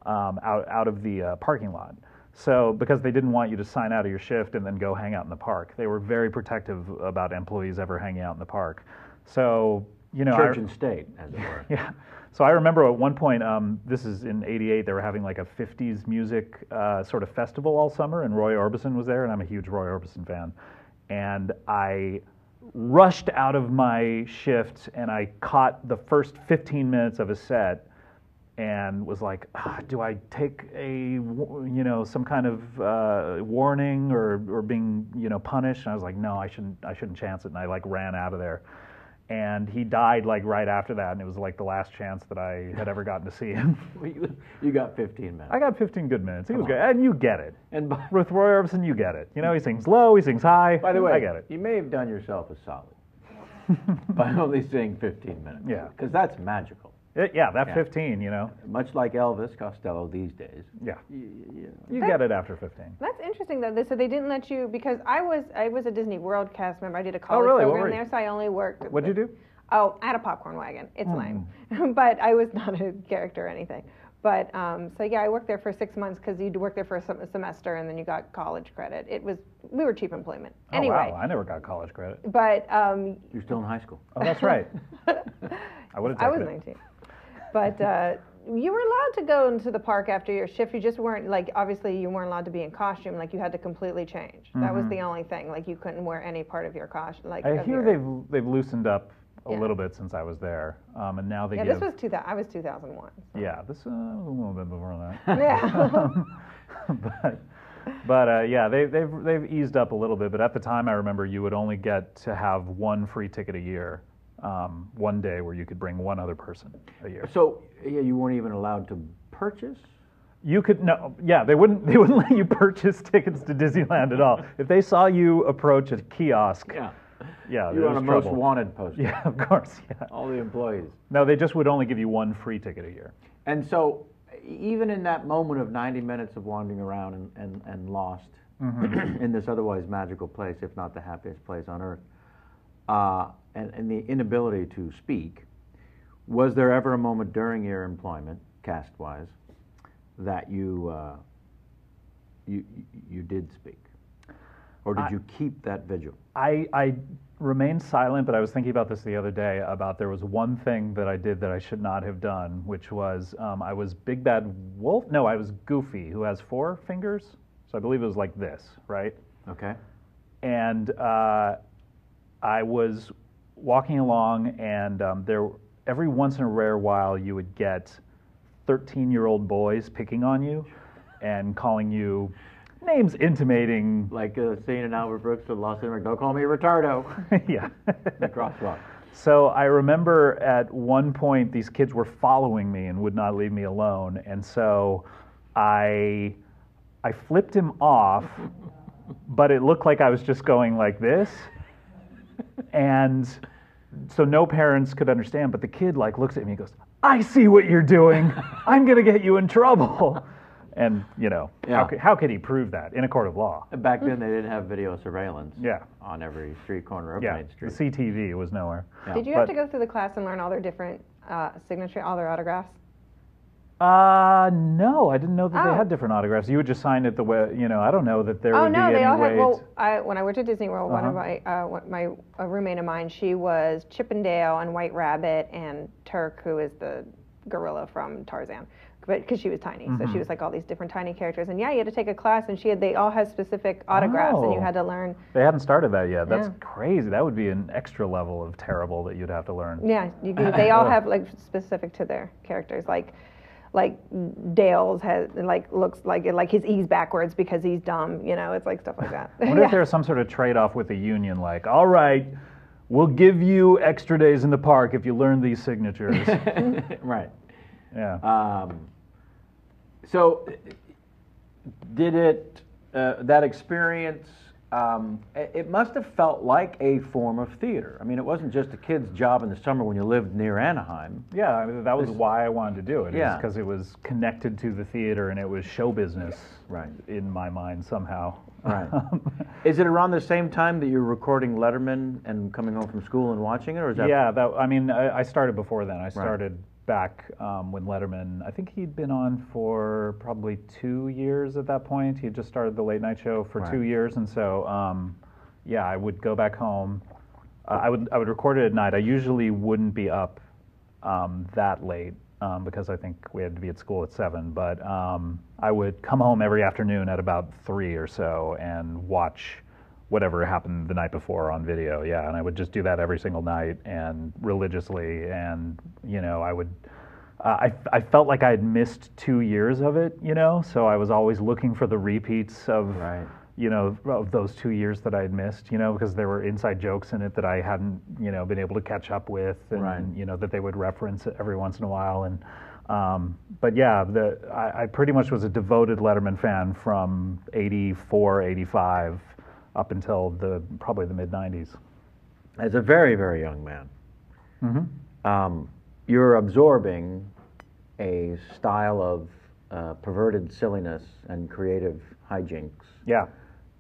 um, out, out of the uh, parking lot. So, because they didn't want you to sign out of your shift and then go hang out in the park. They were very protective about employees ever hanging out in the park. So, you know. Church I, and state, as it were. Yeah. So I remember at one point, um, this is in eighty-eight, they were having like a fifties music uh, sort of festival all summer, and Roy Orbison was there, and I'm a huge Roy Orbison fan. And I rushed out of my shift, and I caught the first fifteen minutes of a set, and was like, ah, do I take a, you know, some kind of uh, warning or, or being, you know, punished? And I was like, no, I shouldn't, I shouldn't chance it, and I like ran out of there. And he died like right after that, and it was like the last chance that I had ever gotten to see him. You got fifteen minutes. I got fifteen good minutes. He Come was on. good, and you get it. And by, with Roy Orbison, you get it. You know, he sings low, he sings high. By the way, I get it. You may have done yourself a solid by only seeing fifteen minutes. Yeah, because that's magical. It, yeah, that yeah. fifteen. You know, much like Elvis Costello these days. Yeah, you, you, know. you get it after fifteen. That's interesting though. So they didn't let you, because I was I was a Disney World cast member. I did a college oh, really? program there, so I only worked. What'd you do? Oh, I had a popcorn wagon. It's mm. lame, but I was not a character or anything. But um, so yeah, I worked there for six months because you'd work there for a sem semester and then you got college credit. It was we were cheap employment. Oh, anyway, wow, I never got college credit. But um, you're still in high school. Oh, that's right. I would have. I was it. nineteen. But uh, you were allowed to go into the park after your shift. You just weren't, like, obviously you weren't allowed to be in costume. Like, you had to completely change. Mm-hmm. That was the only thing. Like, you couldn't wear any part of your costume. Like, I hear your... they've, they've loosened up a yeah. little bit since I was there. Um, and now they yeah, give... this was two thousand. I was two thousand one. So. Yeah, this uh, was a little bit before that. Yeah. but but uh, yeah, they, they've, they've eased up a little bit. But at the time, I remember you would only get to have one free ticket a year. Um, one day where you could bring one other person a year. So yeah, you weren't even allowed to purchase? You could, no, yeah, they wouldn't, they wouldn't let you purchase tickets to Disneyland at all. If they saw you approach a kiosk, yeah, yeah you were on a most wanted poster. Yeah, of course, yeah. All the employees. No, they just would only give you one free ticket a year. And so even in that moment of ninety minutes of wandering around and, and, and lost mm-hmm. in this otherwise magical place, if not the happiest place on earth, uh, And, and the inability to speak, was there ever a moment during your employment, cast-wise, that you, uh, you you did speak? Or did I, you keep that vigil? I, I remained silent, but I was thinking about this the other day, about there was one thing that I did that I should not have done, which was um, I was Big Bad Wolf? No, I was Goofy, who has four fingers. So I believe it was like this, right? Okay. And uh, I was... walking along, and um, there, every once in a rare while, you would get thirteen-year-old boys picking on you and calling you names, intimating, like uh, scene in Albert Brooks with Lost in America. Don't call me retardo. yeah, the crosswalk. So I remember at one point these kids were following me and would not leave me alone, and so I, I flipped him off, but it looked like I was just going like this, and. So no parents could understand, but the kid like looks at me and goes, "I see what you're doing. I'm going to get you in trouble." And, you know, yeah. how, could, how could he prove that in a court of law? Back then they didn't have video surveillance yeah. on every street corner of yeah. Main Street. The C T V was nowhere. Yeah. Did you have but, to go through the class and learn all their different uh, signature, all their autographs? Uh, no, I didn't know that oh. they had different autographs. You would just sign it the way, you know, I don't know that there oh, would no, be any had, way. Oh, no, they all had, well, I, when I worked at Disney World, uh-huh. one of my, uh, one, my a roommate of mine, she was Chippendale and White Rabbit and Turk, who is the gorilla from Tarzan, but because she was tiny. Mm-hmm. So she was like all these different tiny characters. And yeah, you had to take a class, and she had, they all had specific autographs, oh. and you had to learn. They hadn't started that yet. That's yeah. crazy. That would be an extra level of terrible that you'd have to learn. Yeah, you, they all have like specific to their characters, like... like Dale's has like looks like like his E's backwards because he's dumb, you know, it's like stuff like that. I wonder yeah. if there's some sort of trade-off with the union, like, all right, we'll give you extra days in the park if you learn these signatures. Right. Yeah. Um, so did it, uh, that experience, um, it must have felt like a form of theater. I mean, it wasn't just a kid's job in the summer when you lived near Anaheim. Yeah, I mean, that was this, why I wanted to do it. Yeah. Because it was connected to the theater and it was show business right. in my mind somehow. Right. Is it around the same time that you're recording Letterman and coming home from school and watching it? Or is that yeah, that, I mean, I, I started before then. I started right. back um, when Letterman, I think he'd been on for probably two years at that point. He had just started the late night show for right. two years, and so um, yeah, I would go back home. Uh, I would I would record it at night. I usually wouldn't be up um, that late um, because I think we had to be at school at seven. But um, I would come home every afternoon at about three or so and watch whatever happened the night before on video, yeah, and I would just do that every single night and religiously, and you know, I would, uh, I I felt like I had missed two years of it, you know, so I was always looking for the repeats of, right. you know, of those two years that I had missed, you know, because there were inside jokes in it that I hadn't, you know, been able to catch up with, and right. you know, that they would reference every once in a while, and. Um, but yeah, the I, I pretty much was a devoted Letterman fan from eighty-four, eighty-five. Up until the probably the mid nineties. As a very, very young man, mm-hmm. um, you're absorbing a style of uh, perverted silliness and creative hijinks. Yeah.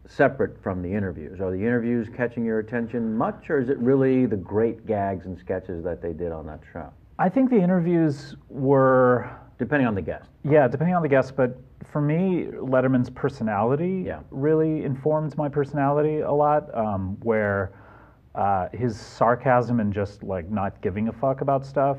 Separate from the interviews. Are the interviews catching your attention much, or is it really the great gags and sketches that they did on that show? I think the interviews were... Depending on the guest. Yeah, depending on the guest, but... For me, Letterman's personality yeah. really informed my personality a lot, um, where uh, his sarcasm and just like not giving a fuck about stuff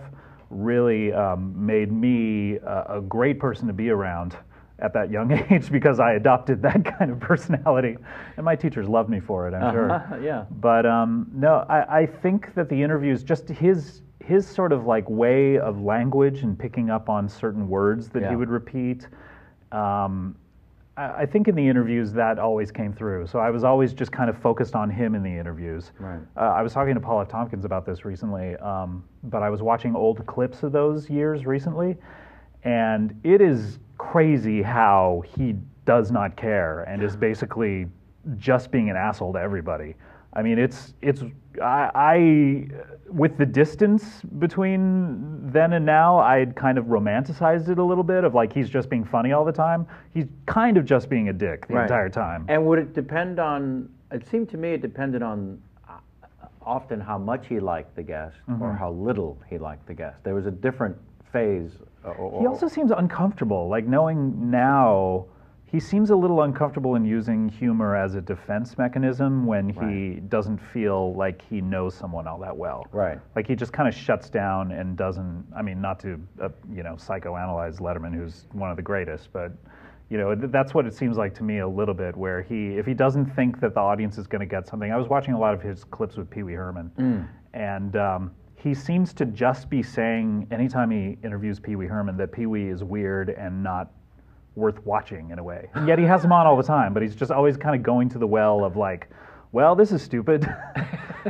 really um, made me uh, a great person to be around at that young age because I adopted that kind of personality. And my teachers loved me for it, I'm uh-huh, sure. Yeah. But um, no, I, I think that the interviews, just his... his sort of like way of language and picking up on certain words that yeah. he would repeat. Um, I, I think in the interviews that always came through. So I was always just kind of focused on him in the interviews. Right. Uh, I was talking to Paul F. Tompkins about this recently, um, but I was watching old clips of those years recently, and it is crazy how he does not care and is basically just being an asshole to everybody. I mean, it's, it's, I, I, with the distance between then and now, I had kind of romanticized it a little bit of like, he's just being funny all the time. He's kind of just being a dick the right. entire time. And would it depend on, it seemed to me it depended on uh, often how much he liked the guest mm-hmm. or how little he liked the guest. There was a different phase. Or, or, he also seems uncomfortable, like knowing now, he seems a little uncomfortable in using humor as a defense mechanism when he right. doesn't feel like he knows someone all that well. Right. Like he just kind of shuts down and doesn't, I mean, not to, uh, you know, psychoanalyze Letterman, who's one of the greatest, but, you know, th that's what it seems like to me a little bit, where he, if he doesn't think that the audience is going to get something, I was watching a lot of his clips with Pee Wee Herman, mm. and um, he seems to just be saying, anytime he interviews Pee Wee Herman, that Pee Wee is weird and not worth watching in a way. And yet he has them on all the time, but he's just always kind of going to the well of like, well, this is stupid,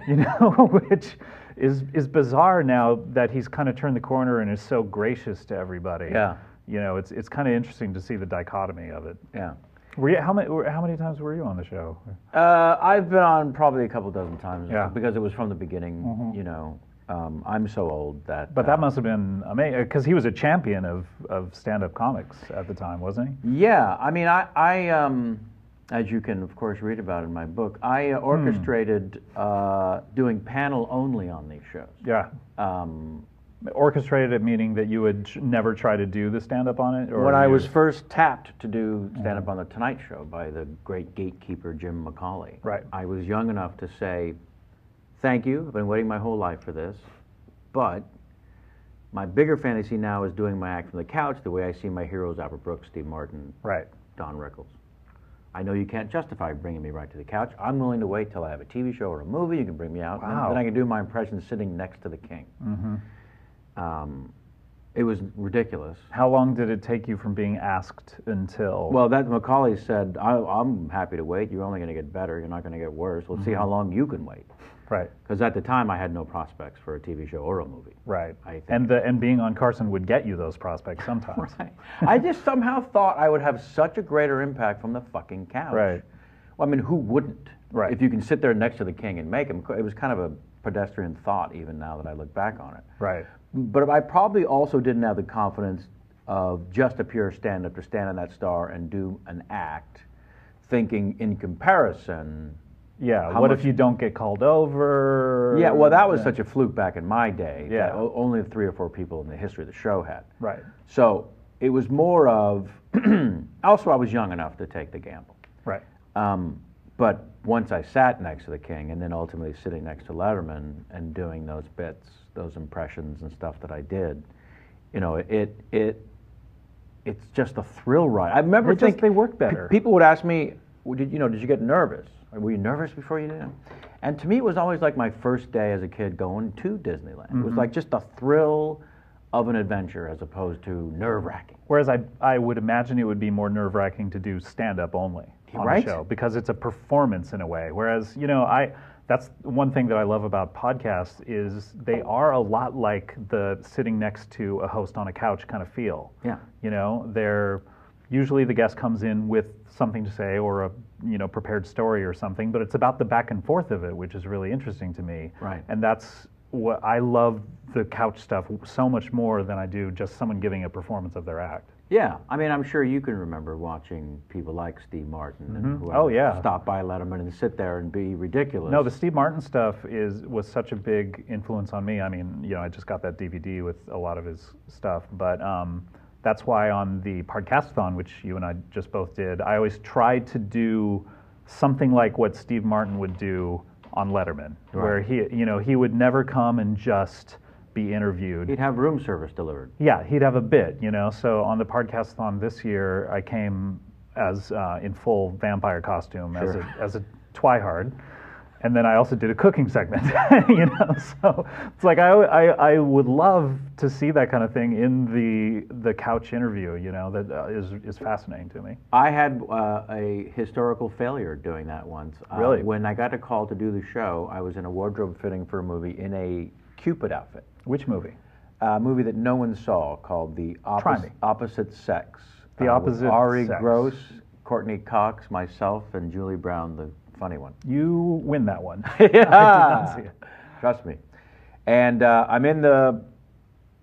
you know, which is is bizarre now that he's kind of turned the corner and is so gracious to everybody. Yeah. You know, it's it's kind of interesting to see the dichotomy of it. Yeah. Were you, how many how many times were you on the show? Uh, I've been on probably a couple dozen times yeah. because it was from the beginning, mm-hmm. you know. Um, I'm so old that... But that uh, must have been amazing, because he was a champion of, of stand-up comics at the time, wasn't he? Yeah, I mean, I, I um, as you can, of course, read about in my book, I orchestrated hmm. uh, doing panel only on these shows. Yeah. Um, orchestrated it, meaning that you would never try to do the stand-up on it? Or when I was first tapped to do stand-up on The Tonight Show by the great gatekeeper Jim McCauley, right. I was young enough to say, thank you, I've been waiting my whole life for this, but my bigger fantasy now is doing my act from the couch the way I see my heroes, Albert Brooks, Steve Martin, right. Don Rickles. I know you can't justify bringing me right to the couch. I'm willing to wait till I have a T V show or a movie. You can bring me out, wow. and then I can do my impression sitting next to the king. Mm-hmm. Um, it was ridiculous. How long did it take you from being asked until? Well, that McCauley said, I, I'm happy to wait. You're only going to get better. You're not going to get worse. Let's mm-hmm. see how long you can wait. Right. Because at the time, I had no prospects for a T V show or a movie. Right. I think. And the, and being on Carson would get you those prospects sometimes. Right. I just somehow thought I would have such a greater impact from the fucking couch. Right. Well, I mean, who wouldn't? Right. If you can sit there next to the king and make him, it was kind of a pedestrian thought, even now that I look back on it. Right. But I probably also didn't have the confidence of just a pure stand-up to stand on that star and do an act, thinking in comparison. Yeah, what much, if you don't get called over? Yeah, well, that was yeah. such a fluke back in my day. Yeah. That only three or four people in the history of the show had. Right. So it was more of, also I was young enough to take the gamble. Right. Um, but once I sat next to the king and then ultimately sitting next to Letterman and doing those bits, those impressions and stuff that I did, you know, it it it's just a thrill ride. I remember I think they work better. People would ask me, well, did you know, did you get nervous? Were you nervous before you did it? And to me, it was always like my first day as a kid going to Disneyland. Mm-hmm. It was like just the thrill of an adventure as opposed to nerve-wracking. Whereas I, I would imagine it would be more nerve-wracking to do stand-up only on right? the show, because it's a performance in a way. Whereas, you know, I that's one thing that I love about podcasts is they are a lot like the sitting next to a host on a couch kind of feel. Yeah. You know, they're... Usually the guest comes in with something to say or a you know prepared story or something, but it's about the back and forth of it, which is really interesting to me. Right. And that's what I love the couch stuff so much more than I do just someone giving a performance of their act. Yeah, I mean, I'm sure you can remember watching people like Steve Martin mm-hmm. and whoever oh, yeah. stop by Letterman and sit there and be ridiculous. No, the Steve Martin stuff is was such a big influence on me. I mean, you know, I just got that D V D with a lot of his stuff, but. Um, That's why on the podcastathon, which you and I just both did, I always tried to do something like what Steve Martin would do on Letterman, right. where he, you know, he would never come and just be interviewed. He'd have room service delivered. Yeah, he'd have a bit, you know. So on the podcastathon this year, I came as uh, in full vampire costume sure. as a as a twihard. And then I also did a cooking segment, you know. So it's like I, I I would love to see that kind of thing in the the couch interview, you know. That uh, is is fascinating to me. I had uh, a historical failure doing that once. Really? Uh, when I got a call to do the show, I was in a wardrobe fitting for a movie in a Cupid outfit. Which movie? A movie that no one saw called The Oppos Opposite Sex. The uh, Opposite Sex. Ari Gross, Courtney Cox, myself, and Julie Brown. The funny one. You win that one. Yeah. I did not see it. Trust me. And uh, I'm in the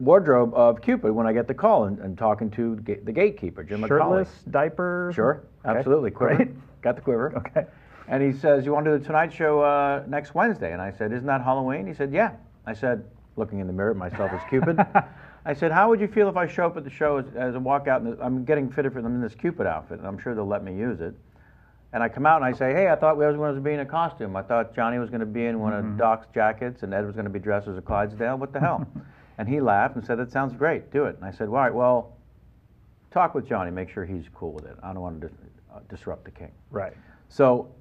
wardrobe of Cupid when I get the call and, and talking to ga the gatekeeper, Jim McCauley. Shirtless, diaper? Sure. Okay. Absolutely. Quiver. Right. Got the quiver. Okay. And he says, you want to do The Tonight Show uh, next Wednesday? And I said, isn't that Halloween? He said, yeah. I said, looking in the mirror at myself as Cupid. I said, how would you feel if I show up at the show as, as a walkout? And I'm getting fitted for them in this Cupid outfit, and I'm sure they'll let me use it. And I come out and I say, hey, I thought everyone was being in a costume. I thought Johnny was going to be in one mm-hmm. of Doc's jackets and Ed was going to be dressed as a Clydesdale. What the hell? And he laughed and said, that sounds great. Do it. And I said, well, all right, well, talk with Johnny. Make sure he's cool with it. I don't want to dis uh, disrupt the king. Right. So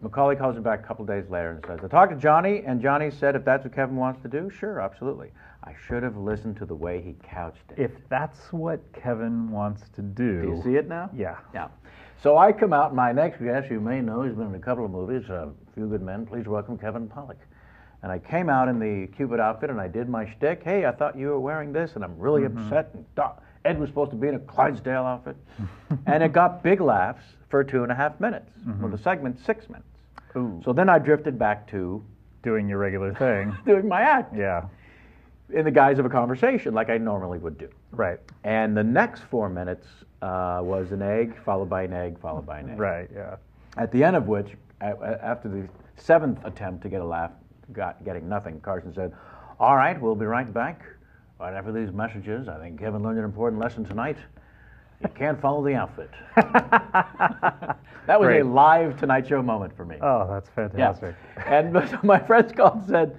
McCauley calls me back a couple days later and says, I talked to Johnny, and Johnny said, if that's what Kevin wants to do, sure, absolutely. I should have listened to the way he couched it. If that's what Kevin wants to do. Do you see it now? Yeah. Yeah. So I come out, my next guest, you may know, he's been in a couple of movies, A uh, Few Good Men, please welcome Kevin Pollak. And I came out in the Cupid outfit and I did my shtick. Hey, I thought you were wearing this and I'm really mm-hmm. upset. And Ed was supposed to be in a Clydesdale outfit. And it got big laughs for two and a half minutes. Mm-hmm. Well, the segment, six minutes. Ooh. So then I drifted back to... Doing your regular thing. Doing my act. Yeah. In the guise of a conversation, like I normally would do. Right. And the next four minutes uh, was an egg, followed by an egg, followed by an egg. Right, yeah. At the end of which, after the seventh attempt to get a laugh, got getting nothing, Carson said, all right, we'll be right back. All right, after these messages, I think Kevin learned an important lesson tonight. You can't follow the outfit. That was Great. a live Tonight Show moment for me. Oh, that's fantastic. Yeah. And my friends called and said,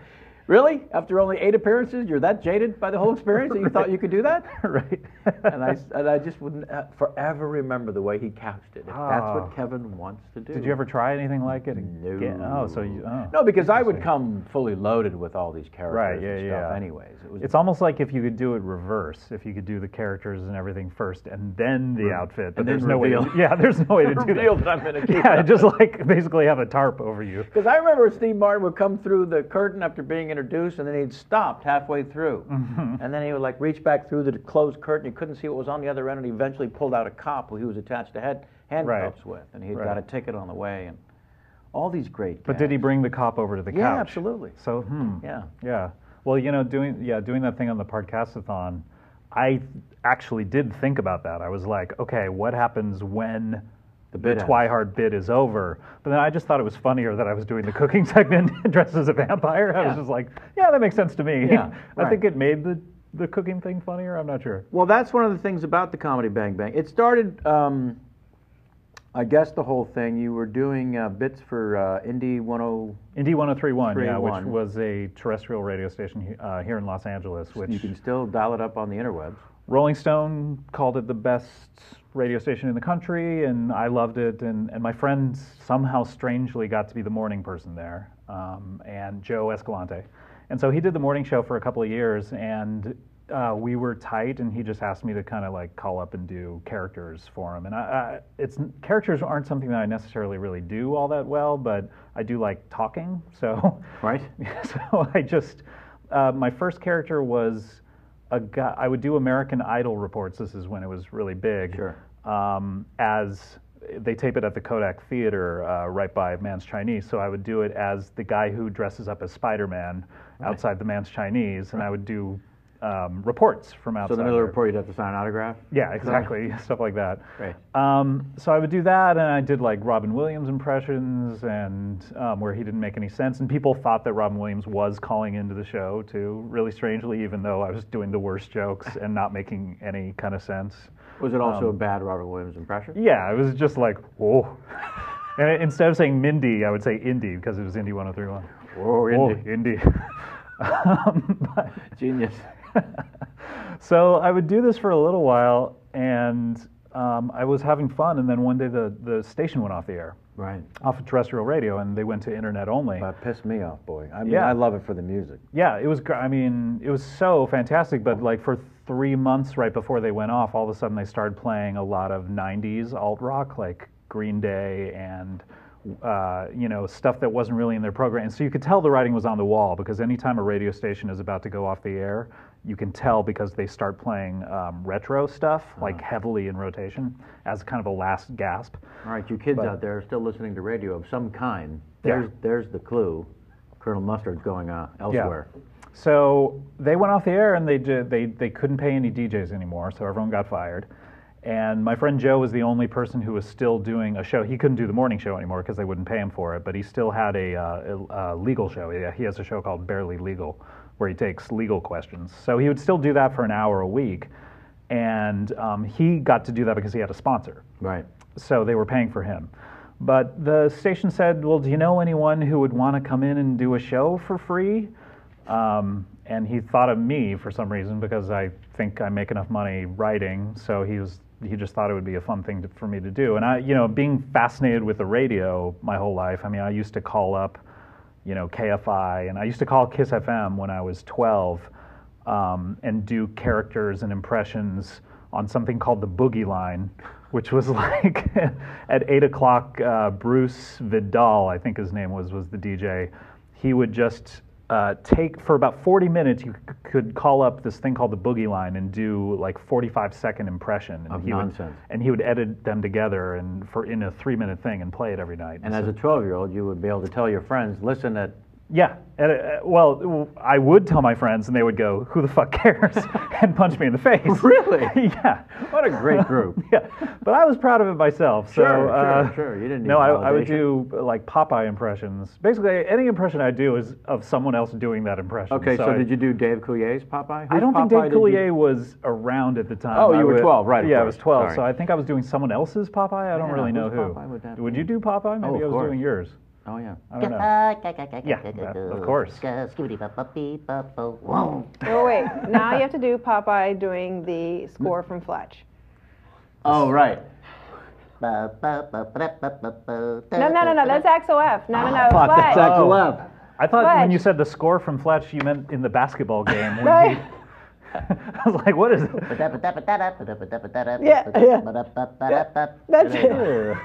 really? After only eight appearances, you're that jaded by the whole experience that you right. thought you could do that? Right. and, I, and I just wouldn't uh, forever remember the way he couched it. If oh. That's what Kevin wants to do. Did you ever try anything like it? No. Get, oh, so you, oh. No, because I would come fully loaded with all these characters right, yeah, and stuff yeah. anyways. It was it's almost like if you could do it reverse, if you could do the characters and everything first and then the outfit. But and there's no reveal. way. To, yeah, there's no way to do that. that I'm gonna keep yeah, just like basically have a tarp over you. Because I remember Steve Martin would come through the curtain after being introduced, and then he'd stopped halfway through, mm-hmm. and then he would like reach back through the closed curtain. He couldn't see what was on the other end, and he eventually pulled out a cop who he was attached to head, handcuffs right. with, and he'd right. got a ticket on the way, and all these great. But guys. Did he bring the cop over to the yeah, couch? Yeah, absolutely. So, hmm. yeah, yeah. Well, you know, doing yeah, doing that thing on the podcastathon, I actually did think about that. I was like, okay, what happens when the bit the Twihard bit is over? But then I just thought it was funnier that I was doing the cooking segment dressed as a vampire. I yeah. was just like, yeah, that makes sense to me. Yeah, right. I think it made the, the cooking thing funnier. I'm not sure. Well, that's one of the things about the Comedy Bang Bang. It started, um, I guess the whole thing, you were doing uh, bits for uh, Indy one oh three point one, yeah, which was a terrestrial radio station uh, here in Los Angeles. Which you can still dial it up on the interwebs. Rolling Stone called it the best radio station in the country, and I loved it, and, and my friend somehow strangely got to be the morning person there, um, and Joe Escalante. And so he did the morning show for a couple of years, and uh, we were tight, and he just asked me to kind of like call up and do characters for him. And I, I, it's characters aren't something that I necessarily really do all that well, but I do like talking, so... Right. So I just... Uh, my first character was... A guy, I would do American Idol reports. This is when it was really big. Sure. Um, as they tape it at the Kodak Theater uh, right by Man's Chinese. So I would do it as the guy who dresses up as Spider-Man right. outside the Man's Chinese, and right. I would do um, reports from outside. So in the middle of the report, you'd have to sign an autograph? Yeah, exactly. Stuff like that. Right. Um, so I would do that, and I did like Robin Williams impressions, and um, where he didn't make any sense. And people thought that Robin Williams was calling into the show too, really strangely, even though I was doing the worst jokes and not making any kind of sense. Was it also um, a bad Robin Williams impression? Yeah, it was just like, whoa. And it, instead of saying Mindy, I would say Indy, because it was Indy one oh three point one. Whoa, Indy. Whoa, Indy. um, but, Genius. So I would do this for a little while, and um, I was having fun, and then one day the, the station went off the air. Right. Off of terrestrial radio, and they went to internet only. That pissed me off, boy. I mean, yeah. I love it for the music. Yeah, it was, I mean, it was so fantastic, but like for three months right before they went off, all of a sudden they started playing a lot of nineties alt-rock, like Green Day and... Uh, you know, stuff that wasn't really in their program. And so you could tell the writing was on the wall, because anytime a radio station is about to go off the air, you can tell because they start playing um, retro stuff, uh-huh. like heavily in rotation, as kind of a last gasp. All right, you kids but, out there still listening to radio of some kind, there's, yeah. there's the clue. Colonel Mustard's going uh, elsewhere. Yeah. So they went off the air, and they, did, they, they couldn't pay any D Js anymore, so everyone got fired. And my friend Joe was the only person who was still doing a show. He couldn't do the morning show anymore because they wouldn't pay him for it, but he still had a, uh, a legal show. He has a show called Barely Legal, where he takes legal questions. So he would still do that for an hour a week. And um, he got to do that because he had a sponsor. Right. So they were paying for him. But the station said, well, do you know anyone who would want to come in and do a show for free? Um, and he thought of me for some reason, because I think I make enough money writing, so he was... He just thought it would be a fun thing to, for me to do. And I, you know, being fascinated with the radio my whole life, I mean, I used to call up, you know, K F I, and I used to call Kiss F M when I was twelve, um, and do characters and impressions on something called the Boogie Line, which was like at eight o'clock, uh, Bruce Vidal, I think his name was, was the D J. He would just uh, take, for about forty minutes, you could call up this thing called the Boogie Line and do like forty-five second impression. And of he nonsense. Would, and he would edit them together and for in a three minute thing and play it every night. And, and as so, a twelve year old, you would be able to tell your friends, listen at Yeah. And, uh, well, I would tell my friends, and they would go, "Who the fuck cares?" and punch me in the face. Really? Yeah. What a great group. Yeah. But I was proud of it myself. So, sure, uh, sure, sure. You didn't need No, I, I would do like Popeye impressions. Basically, any impression I do is of someone else doing that impression. Okay, so, so I, did you do Dave Coullier's Popeye? Who's I don't Popeye think Dave Coulier you... was around at the time. Oh, you I were would, twelve, right. Yeah, I was twelve. Sorry. So I think I was doing someone else's Popeye. I don't yeah, really know who. Popeye would that would be? You do Popeye? Maybe oh, I was course. doing yours. Oh, yeah. I don't know. Yeah, that, of course. Oh, wait. Now you have to do Popeye doing the score from Fletch. Oh, right. No, no, no, no. That's X O F. No, no, no. Fuck, that's X O F. I thought when you said the score from Fletch, you meant in the basketball game. Right. I was like, what is it? Yeah, yeah. That's it.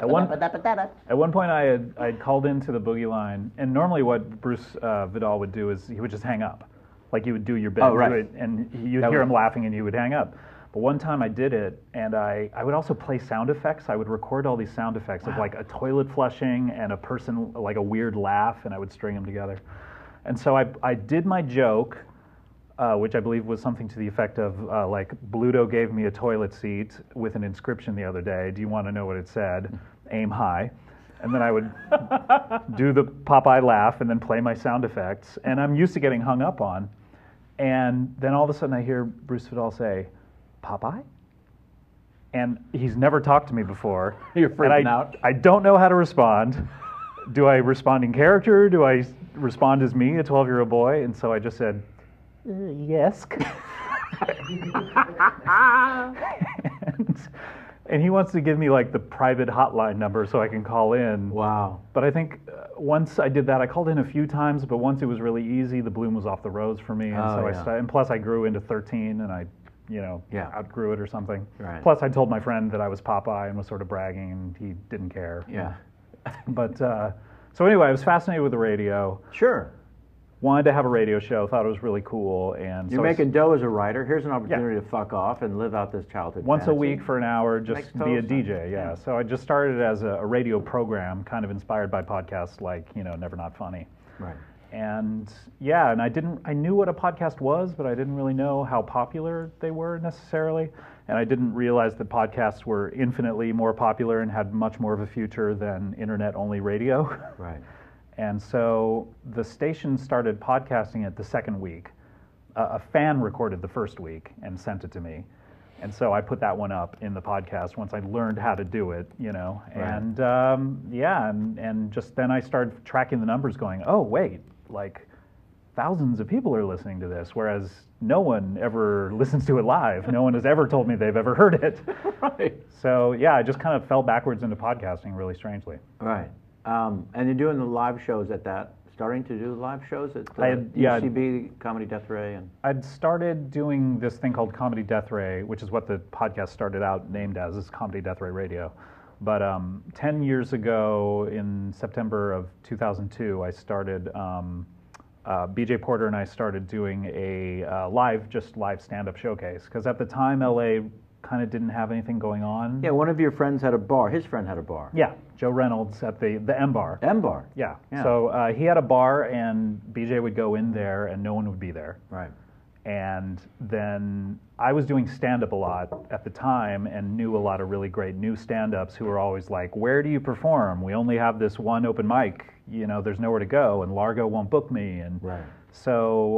At one, at one point, I had I had called into the Boogie Line, and normally what Bruce uh, Vidal would do is he would just hang up, like you would do your bit, oh, right. you would, and you'd that hear would... him laughing, and you would hang up. But one time I did it, and I I would also play sound effects. I would record all these sound effects wow. of like a toilet flushing and a person like a weird laugh, and I would string them together. And so I I did my joke. Uh, which I believe was something to the effect of, uh, like, Bluto gave me a toilet seat with an inscription the other day. Do you want to know what it said? Aim high. And then I would do the Popeye laugh and then play my sound effects. And I'm used to getting hung up on. And then all of a sudden I hear Bruce Vidal say, Popeye? And he's never talked to me before. You're freaking and I, out. I don't know how to respond. Do I respond in character? Do I respond as me, a twelve-year-old boy? And so I just said, Uh, yes. and, and he wants to give me like the private hotline number so I can call in. Wow. But I think uh, once I did that, I called in a few times, but once it was really easy, the bloom was off the rose for me. And, oh, so yeah. I st and plus I grew into thirteen and I, you know, yeah. outgrew it or something. Right. Plus I told my friend that I was Popeye and was sort of bragging and he didn't care. Yeah. But, uh, so anyway, I was fascinated with the radio. Sure. Wanted to have a radio show, thought it was really cool, and you're so making dough as a writer. Here's an opportunity yeah. to fuck off and live out this childhood. Once fantasy. a week for an hour, just be a D J. Yeah. yeah. So I just started as a, a radio program, kind of inspired by podcasts like you know Never Not Funny. Right. And yeah, and I didn't. I knew what a podcast was, but I didn't really know how popular they were necessarily, and I didn't realize that podcasts were infinitely more popular and had much more of a future than internet-only radio. Right. And so the station started podcasting it the second week. Uh, a fan recorded the first week and sent it to me. And so I put that one up in the podcast once I learned how to do it, you know. Right. And um, yeah, and, and just then I started tracking the numbers going, oh, wait, like thousands of people are listening to this, whereas no one ever listens to it live. No one has ever told me they've ever heard it. Right. So yeah, I just kind of fell backwards into podcasting really strangely. Right. Um, and you're doing the live shows at that, starting to do live shows at the I had, yeah, U C B, Comedy Death Ray? And I'd started doing this thing called Comedy Death Ray, which is what the podcast started out named as, is Comedy Death Ray Radio. But um, ten years ago, in September of two thousand two, I started, um, uh, B J Porter and I started doing a uh, live, just live stand-up showcase, because at the time, L A kind of didn't have anything going on. Yeah, one of your friends had a bar. His friend had a bar. Yeah, Joe Reynolds at the the M Bar. M Bar. Yeah. yeah. So uh, he had a bar, and B J would go in there, and no one would be there. Right. And then I was doing stand-up a lot at the time, and knew a lot of really great new stand-ups who were always like, "Where do you perform? We only have this one open mic. You know, there's nowhere to go, and Largo won't book me." And right. So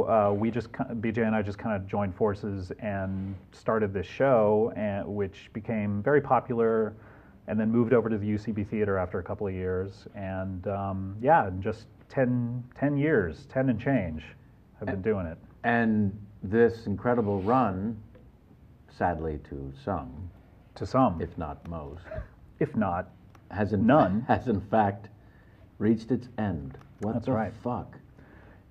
uh, we just, B J and I just kind of joined forces and started this show, and, which became very popular, and then moved over to the U C B Theater after a couple of years. And um, yeah, just ten, ten years, ten and change, I've been doing it. And this incredible run, sadly to some. To some. If not most. If not, has in none. Has in fact reached its end. What That's the right. fuck?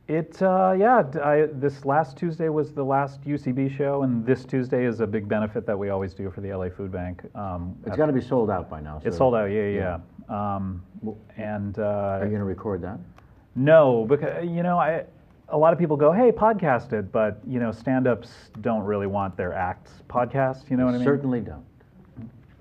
It, uh, yeah, I, this last Tuesday was the last U C B show, and this Tuesday is a big benefit that we always do for the L A Food Bank. Um, it's got to be sold out by now. So it's sold out, yeah, yeah. yeah. Um, and, uh, Are you going to record that? No, because, you know, I, a lot of people go, hey, podcast it, but, you know, stand-ups don't really want their acts podcast, you know they what I mean? Certainly don't.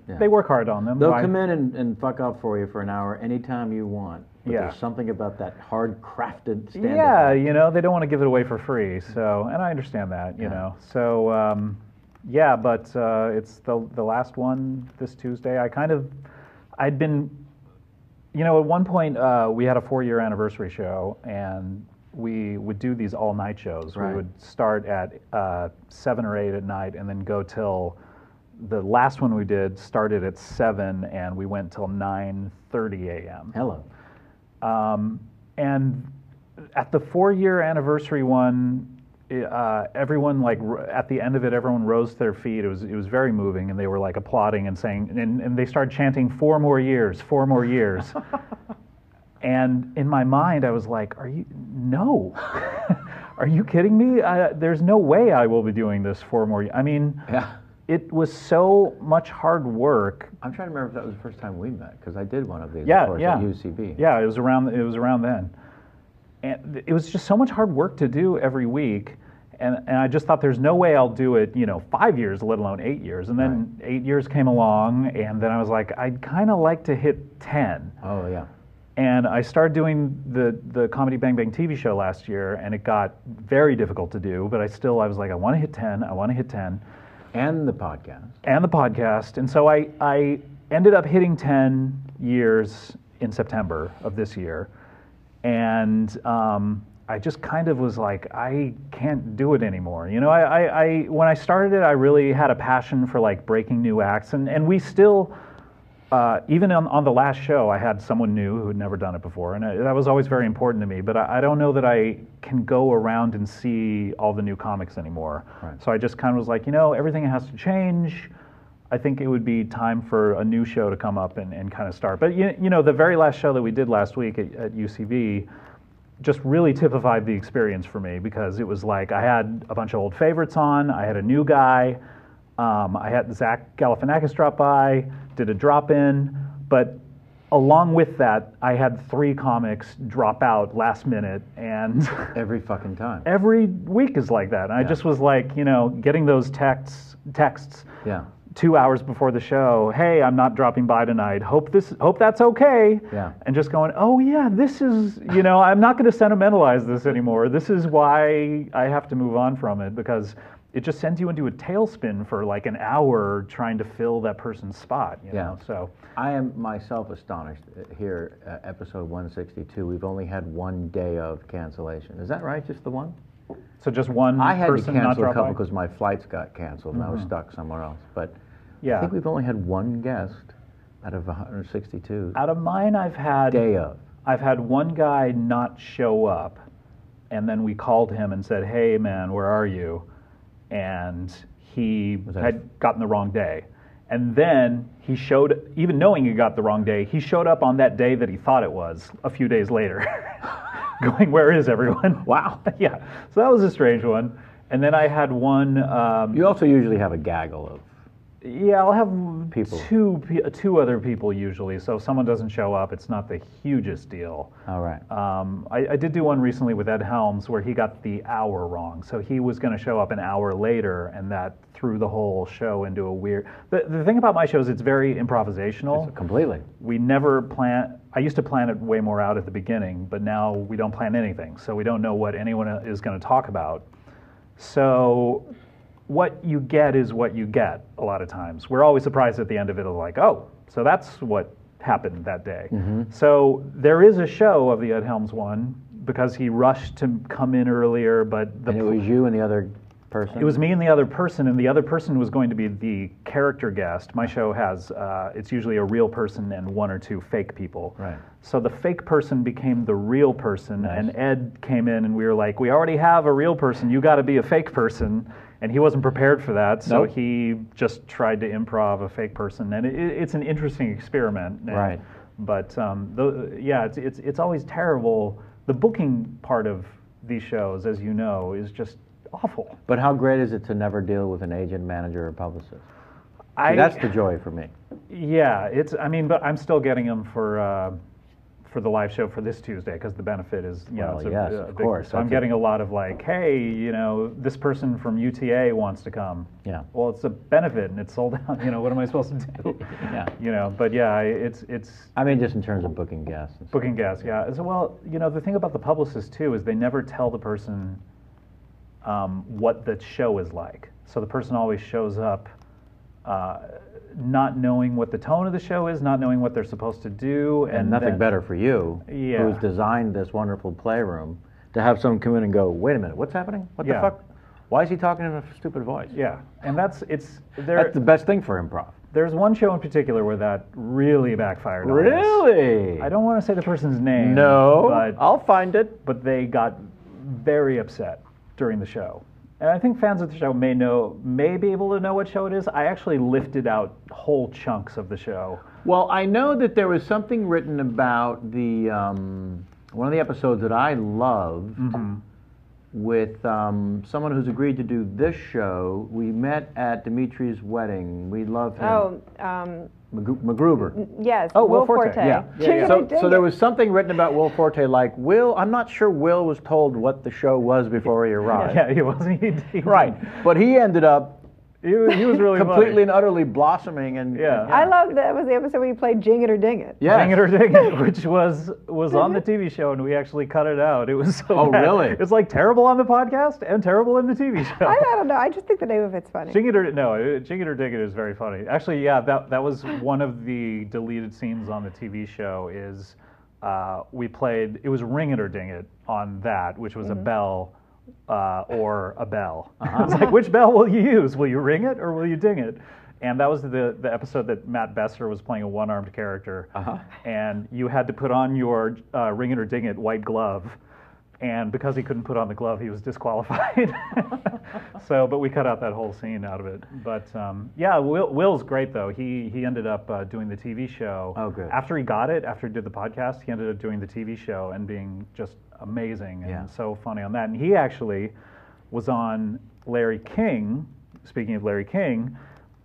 Yeah. They work hard on them. They'll come in and, and fuck up for you for an hour anytime you want. But yeah. There's something about that hard crafted standard. Yeah, you know, they don't want to give it away for free. So, and I understand that, you yeah. know. So, um, yeah, but uh, it's the, the last one this Tuesday. I kind of, I'd been, you know, at one point uh, we had a four-year anniversary show, and we would do these all-night shows. Right. We would start at uh, seven or eight at night and then go till... The last one we did started at seven, and we went till nine thirty a m Hello. Um, and at the four-year anniversary one, uh, everyone like r at the end of it, everyone rose to their feet. It was it was very moving, and they were like applauding and saying, and, and they started chanting, "Four more years, four more years." And in my mind, I was like, "Are you no?" Are you kidding me? I, there's no way I will be doing this four more years. I mean. Yeah. It was so much hard work. I'm trying to remember if that was the first time we met, because I did one of these, yeah, of course, yeah. at U C B. Yeah, it was around. It was around then, and it was just so much hard work to do every week. And and I just thought, there's no way I'll do it, you know, five years, let alone eight years. And then right. eight years came along, and then I was like, I'd kind of like to hit ten. Oh yeah. And I started doing the, the Comedy Bang Bang T V show last year, and it got very difficult to do. But I still, I was like, I want to hit ten. I want to hit ten. And the podcast. And the podcast. And so I, I ended up hitting ten years in September of this year. And um, I just kind of was like, I can't do it anymore. You know, I, I, I when I started it, I really had a passion for like breaking new acts. And, and we still, uh, even on, on the last show, I had someone new who had never done it before. And I, that was always very important to me. But I, I don't know that I can go around and see all the new comics anymore. Right. So I just kind of was like, you know, everything has to change. I think it would be time for a new show to come up and, and kind of start. But, you, you know, the very last show that we did last week at, at U C B just really typified the experience for me, because it was like I had a bunch of old favorites on. I had a new guy. Um, I had Zach Galifianakis drop by, did a drop-in, but along with that, I had three comics drop out last minute, and... Every fucking time. Every week is like that. And yeah. I just was like, you know, getting those texts, texts yeah. two hours before the show, hey, I'm not dropping by tonight, hope this, hope that's okay, yeah. and just going, oh yeah, this is, you know, I'm not going to sentimentalize this anymore. This is why I have to move on from it, because... It just sends you into a tailspin for like an hour trying to fill that person's spot, you know? Yeah. So I am myself astonished here at episode one sixty-two. We've only had one day of cancellation. Is that right? Just the one? So just one I had person to cancel a couple because my flights got canceled and mm-hmm. I was stuck somewhere else. But yeah. I think we've only had one guest out of one sixty-two. Out of mine, I've had... Day of. I've had one guy not show up, and then we called him and said, hey man, where are you? And he had gotten the wrong day. And then he showed, even knowing he got the wrong day, he showed up on that day that he thought it was a few days later, going, where is everyone? Wow. Yeah. So that was a strange one. And then I had one... Um, you also usually have a gaggle of... Yeah, I'll have people. Two, two other people usually. So if someone doesn't show up, it's not the hugest deal. All right. Um, I, I did do one recently with Ed Helms where he got the hour wrong. So he was going to show up an hour later, and that threw the whole show into a weird... The, the thing about my show is it's very improvisational. It's completely. We never plan... I used to plan it way more out at the beginning, but now we don't plan anything. So we don't know what anyone is going to talk about. So... what you get is what you get a lot of times. We're always surprised at the end of it, like, oh, so that's what happened that day. Mm-hmm. So there is a show of the Ed Helms one because he rushed to come in earlier, but... the and it was you and the other person? It was me and the other person, and the other person was going to be the character guest. My show has, uh, it's usually a real person and one or two fake people. Right. So the fake person became the real person, nice. And Ed came in and we were like, we already have a real person, you gotta be a fake person. And he wasn't prepared for that, so nope. he just tried to improv a fake person, and it, it's an interesting experiment. And, right. But um, the, yeah, it's it's it's always terrible. The booking part of these shows, as you know, is just awful. But how great is it to never deal with an agent, manager, or publicist? I, that's the joy for me. Yeah, it's. I mean, but I'm still getting them for. Uh, for the live show for this Tuesday, because the benefit is, you well, know, yes, a, of a big, course. I'm getting a lot of like, hey, you know, this person from U T A wants to come. Yeah. Well, it's a benefit and it's sold out. You know, what am I supposed to do? Yeah. You know, but yeah, I, it's it's. I mean, just in terms of booking guests. Booking guests, yeah. So, well, you know, the thing about the publicist too is they never tell the person um, what the show is like. So the person always shows up. Uh, not knowing what the tone of the show is, not knowing what they're supposed to do. And, and nothing then, better for you, yeah. who's designed this wonderful playroom, to have someone come in and go, wait a minute, what's happening? What yeah. the fuck? Why is he talking in a stupid voice? Yeah, and that's it's there, that's the best thing for improv. There's one show in particular where that really backfired on Really? Us. I don't want to say the person's name. No, but, I'll find it. But they got very upset during the show. And I think fans of the show may know, may be able to know what show it is. I actually lifted out whole chunks of the show. Well, I know that there was something written about the um, one of the episodes that I loved mm-hmm. with um, someone who's agreed to do this show. We met at Dimitri's wedding. We love him. Oh, um, Mag- MacGruber. Yes. Oh, Will, Will Forte. Forte. Yeah. yeah, yeah. So, so there was something written about Will Forte, like Will. I'm not sure Will was told what the show was before he arrived. Yeah, he wasn't. He, he right, but he ended up. He was, he was really completely funny. And utterly blossoming, and yeah. And, yeah. I love that was the episode where you played Jing It or Ding It. Yeah, Jing It or Ding It, which was was on the T V show, and we actually cut it out. It was so oh bad. Really? It's like terrible on the podcast and terrible in the T V show. I, I don't know. I just think the name of it's funny. Jing It or no, Jing It or Ding It is very funny. Actually, yeah, that that was one of the deleted scenes on the T V show. Is uh, we played it was Ring It or Ding It on that, which was mm-hmm. a bell. Uh, or a bell. Uh-huh. It's like, which bell will you use? Will you ring it or will you ding it? And that was the the episode that Matt Besser was playing a one-armed character, uh-huh. and you had to put on your uh, ring it or ding it white glove, and because he couldn't put on the glove, he was disqualified. So, but we cut out that whole scene out of it. But um, yeah, Will, Will's great though. He he ended up uh, doing the T V show. Oh, good. After he got it, after he did the podcast, he ended up doing the T V show and being just amazing and yeah. so funny on that. And he actually was on Larry King, speaking of Larry King,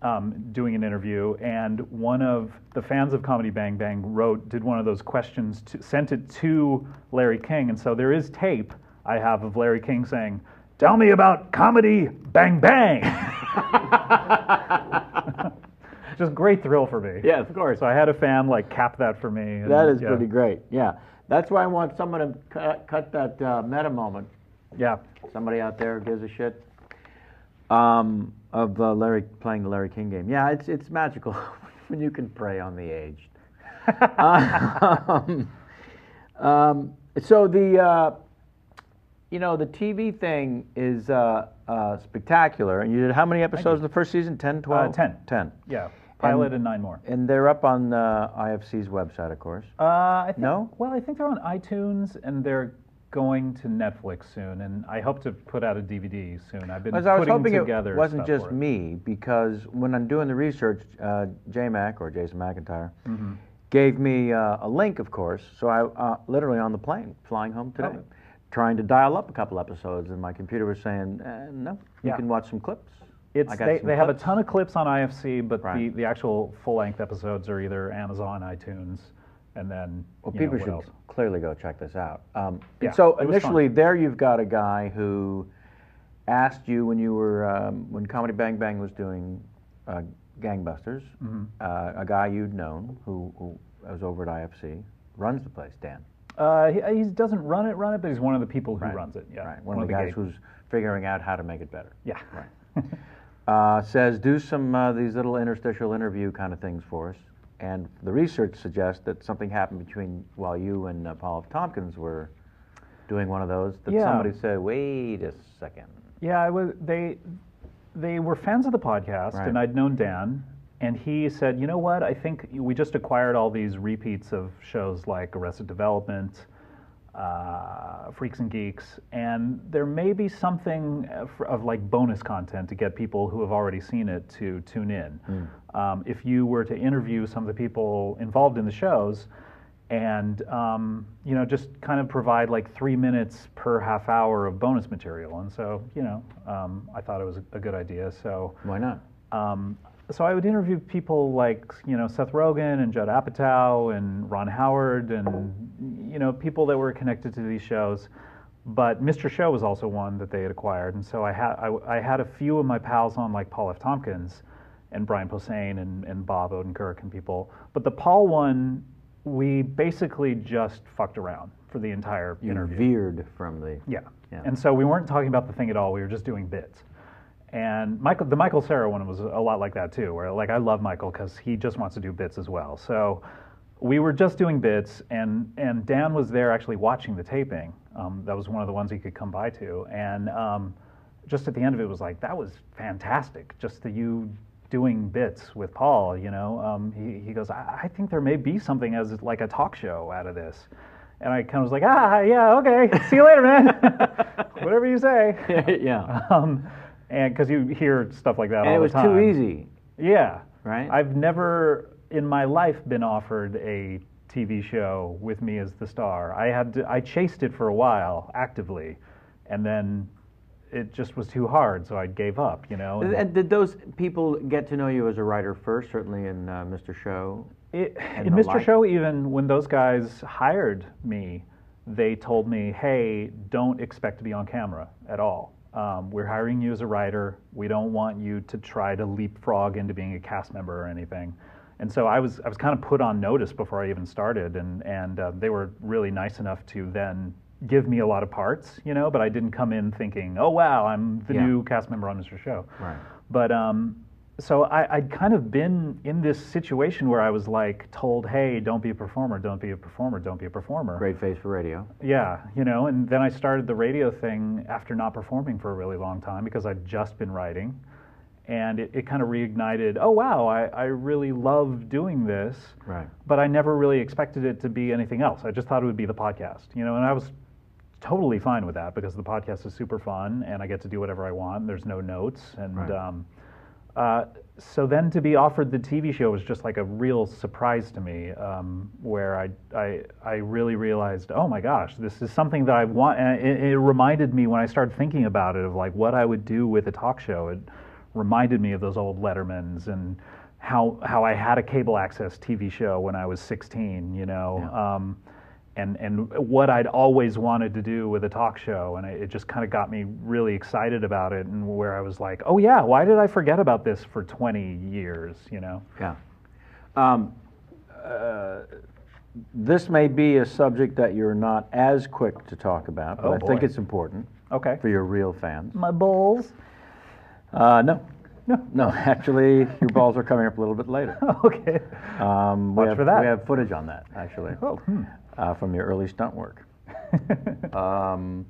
um, doing an interview, and one of the fans of Comedy Bang Bang wrote, did one of those questions, to, sent it to Larry King, and so there is tape I have of Larry King saying, "Tell me about Comedy Bang Bang!" Just great thrill for me. Yeah, of course. So I had a fan like cap that for me. And, that is yeah. pretty great, yeah. That's why I want someone to cut, cut that uh, meta moment. Yeah. Somebody out there who gives a shit um, of uh, Larry playing the Larry King game. Yeah, it's it's magical when you can prey on the aged. um, um, so the uh, you know the T V thing is uh, uh, spectacular. And you did how many episodes in the first season? Ten, twelve? Uh, ten. Ten. Yeah. Pilot and, and nine more. And they're up on uh, I F C's website, of course. Uh, I think, no? Well, I think they're on iTunes, and they're going to Netflix soon, and I hope to put out a D V D soon. I've been As putting I was hoping together it wasn't just it. me, because when I'm doing the research, uh, J Mac, or Jason McIntyre, mm-hmm. gave me uh, a link, of course, so I uh, literally on the plane, flying home today, oh. trying to dial up a couple episodes, and my computer was saying, eh, no, you yeah. can watch some clips. It's, they they have a ton of clips on I F C, but right. the, the actual full-length episodes are either Amazon, iTunes, and then well, people know, should else? clearly go check this out. Um, yeah, so initially, there you've got a guy who asked you when you were um, when Comedy Bang Bang was doing uh, Gangbusters, mm-hmm. uh, a guy you'd known who, who was over at I F C, runs the place, Dan. Uh, he, he doesn't run it, run it, but he's one of the people who right. runs it. Yeah, right. one, one of the, the guys who's figuring out how to make it better. Yeah, right. Uh, says, do some uh, these little interstitial interview kind of things for us. And the research suggests that something happened between, while you and uh, Paul F. Tompkins were doing one of those, that yeah. somebody said, wait a second. Yeah, I was, they, they were fans of the podcast, right. and I'd known Dan, and he said, you know what, I think we just acquired all these repeats of shows like Arrested Development, Uh, Freaks and Geeks, and there may be something of, of like bonus content to get people who have already seen it to tune in. Mm. Um, if you were to interview some of the people involved in the shows, and um, you know, just kind of provide like three minutes per half hour of bonus material, and so you know, um, I thought it was a, a good idea. So why not? Um, so I would interview people like, you know, Seth Rogen and Judd Apatow and Ron Howard and, you know, people that were connected to these shows. But Mister Show was also one that they had acquired. And so I, ha I, I had a few of my pals on, like Paul F. Tompkins and Brian Posehn and, and Bob Odenkirk and people. But the Paul one, we basically just fucked around for the entire you interview. veered from the... Yeah. yeah. And so we weren't talking about the thing at all. We were just doing bits. And Michael, the Michael Cera one was a lot like that too, where like I love Michael because he just wants to do bits as well. So we were just doing bits, and, and Dan was there actually watching the taping. Um, that was one of the ones he could come by to. And um, just at the end of it was like, that was fantastic, just the you doing bits with Paul, you know. Um, he, he goes, I, I think there may be something as like a talk show out of this. And I kind of was like, ah, yeah, okay, see you later, man. Whatever you say. Yeah. Um, and because you hear stuff like that and all the time. And it was too easy. Yeah. Right? I've never in my life been offered a T V show with me as the star. I had to, I chased it for a while actively, and then it just was too hard, so I gave up, you know. And, and did those people get to know you as a writer first, certainly in uh, Mister Show? It, in Mister Life? Show, even when those guys hired me, they told me, hey, don't expect to be on camera at all. Um, we're hiring you as a writer. We don't want you to try to leapfrog into being a cast member or anything. And so I was, I was kind of put on notice before I even started, and, and uh, they were really nice enough to then give me a lot of parts, you know, but I didn't come in thinking, oh, wow, I'm the yeah. new cast member on Mister Show. Right. But um, so I, I'd kind of been in this situation where I was like told, hey, don't be a performer, don't be a performer, don't be a performer. Great face for radio. Yeah, you know, and then I started the radio thing after not performing for a really long time because I'd just been writing. And it, it kind of reignited, oh, wow, I, I really love doing this, right. But I never really expected it to be anything else. I just thought it would be the podcast, you know, and I was totally fine with that because the podcast is super fun and I get to do whatever I want. There's no notes. And right. um, uh, so then to be offered the T V show was just like a real surprise to me um, where I, I, I really realized, oh, my gosh, this is something that I want. And it, it reminded me when I started thinking about it of like what I would do with a talk show. It, reminded me of those old Lettermans and how how I had a cable access T V show when I was sixteen, you know, yeah. um, and, and what I'd always wanted to do with a talk show. And it, it just kind of got me really excited about it and where I was like, oh, yeah, why did I forget about this for twenty years, you know? Yeah. Um, uh, this may be a subject that you're not as quick to talk about, but oh, I boy. think it's important okay. for your real fans. My balls. Uh, no, no, no. Actually, your balls are coming up a little bit later. Okay. Um, we Watch have, for that. We have footage on that, actually, oh. hmm. uh, from your early stunt work. um,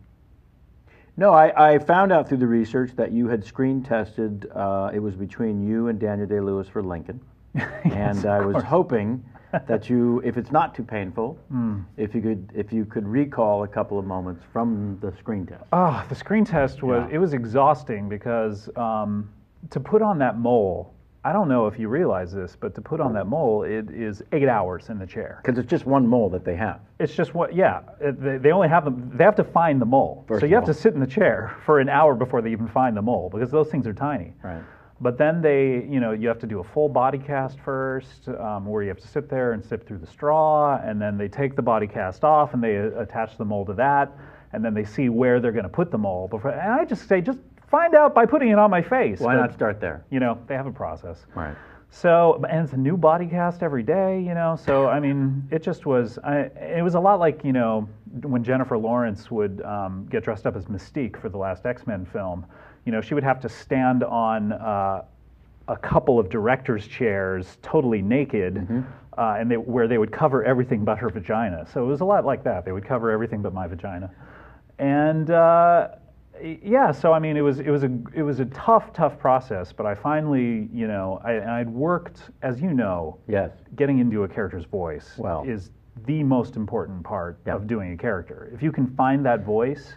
no, I, I found out through the research that you had screen tested. Uh, it was between you and Daniel Day-Lewis for Lincoln, yes, and I was course. hoping that you, if it's not too painful, mm. if you could, if you could recall a couple of moments from the screen test. Oh, the screen test was yeah. it was exhausting because um, to put on that mole, I don't know if you realize this, but to put on that mole, it is eight hours in the chair. Because it's just one mole that they have. It's just what, yeah, they, they only have them. They have to find the mole, First so you have to sit in the chair for an hour before they even find the mole because those things are tiny. Right. But then they, you know, you have to do a full body cast first, um, where you have to sit there and sip through the straw, and then they take the body cast off and they attach the mole to that, and then they see where they're going to put the mole. Before, and I just say, just find out by putting it on my face. Why but, not start there? You know, they have a process. Right. So, and it's a new body cast every day, you know, so, I mean, it just was, I, it was a lot like, you know, when Jennifer Lawrence would um, get dressed up as Mystique for the last X-Men film. You know, she would have to stand on uh, a couple of directors' chairs totally naked, mm-hmm. uh, and they, where they would cover everything but her vagina. So it was a lot like that. They would cover everything but my vagina. And uh, yeah, so I mean, it was it was a it was a tough, tough process. But I finally, you know, I, and I'd worked, as you know, yes, getting into a character's voice well. is the most important part yeah. of doing a character. If you can find that voice.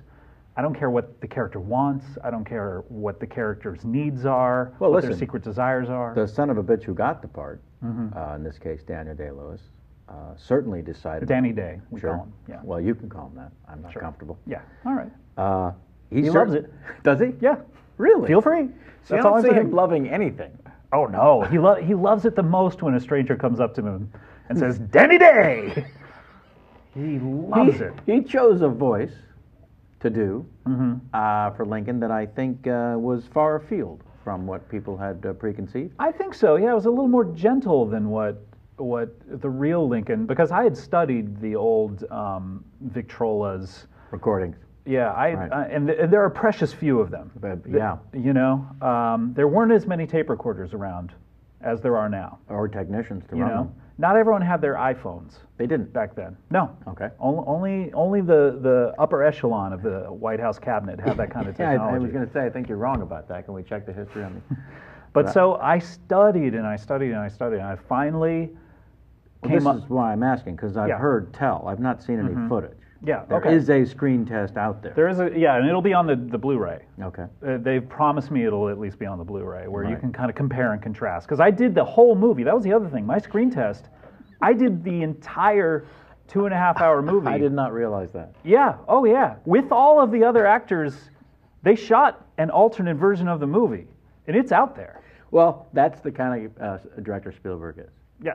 I don't care what the character wants. I don't care what the character's needs are, well, what listen, their secret desires are. The son of a bitch who got the part, mm-hmm. uh, in this case, Daniel Day-Lewis, uh, certainly decided. Danny Day, we sure. call him. Yeah. Well, you can call him that. I'm not sure. comfortable. Yeah. All right. Uh, he he loves it. Does he? Yeah. Really? Feel free. So That's I don't all I'm see saying. him loving anything. Oh no, he lo he loves it the most when a stranger comes up to him and says, "Danny Day." He loves he, it. He chose a voice to do mm-hmm. uh, for Lincoln that I think uh, was far afield from what people had uh, preconceived. I think so. Yeah, it was a little more gentle than what what the real Lincoln, because I had studied the old um, Victrola's recordings. Yeah, I, right. I and, th and there are precious few of them. But, yeah, the, you know, um, there weren't as many tape recorders around as there are now, or technicians to you run know? Them. Not everyone had their iPhones. They didn't back then. No. Okay. Only, only, only the the upper echelon of the White House cabinet had that kind of technology. Yeah, I, I was going to say, I think you're wrong about that. Can we check the history on the? But so I studied and I studied and I studied and I finally well, came this up. This is why I'm asking, because I've yeah. heard tell. I've not seen any mm-hmm. footage. Yeah. There okay. is a screen test out there. There is a yeah, and it'll be on the the Blu-ray. Okay. Uh, they've promised me it'll at least be on the Blu-ray, where right. you can kind of compare and contrast. Because I did the whole movie. That was the other thing. My screen test, I did the entire two and a half hour movie. I did not realize that. Yeah. Oh yeah. With all of the other actors, they shot an alternate version of the movie, and it's out there. Well, that's the kind of uh, director Spielberg is. Yeah,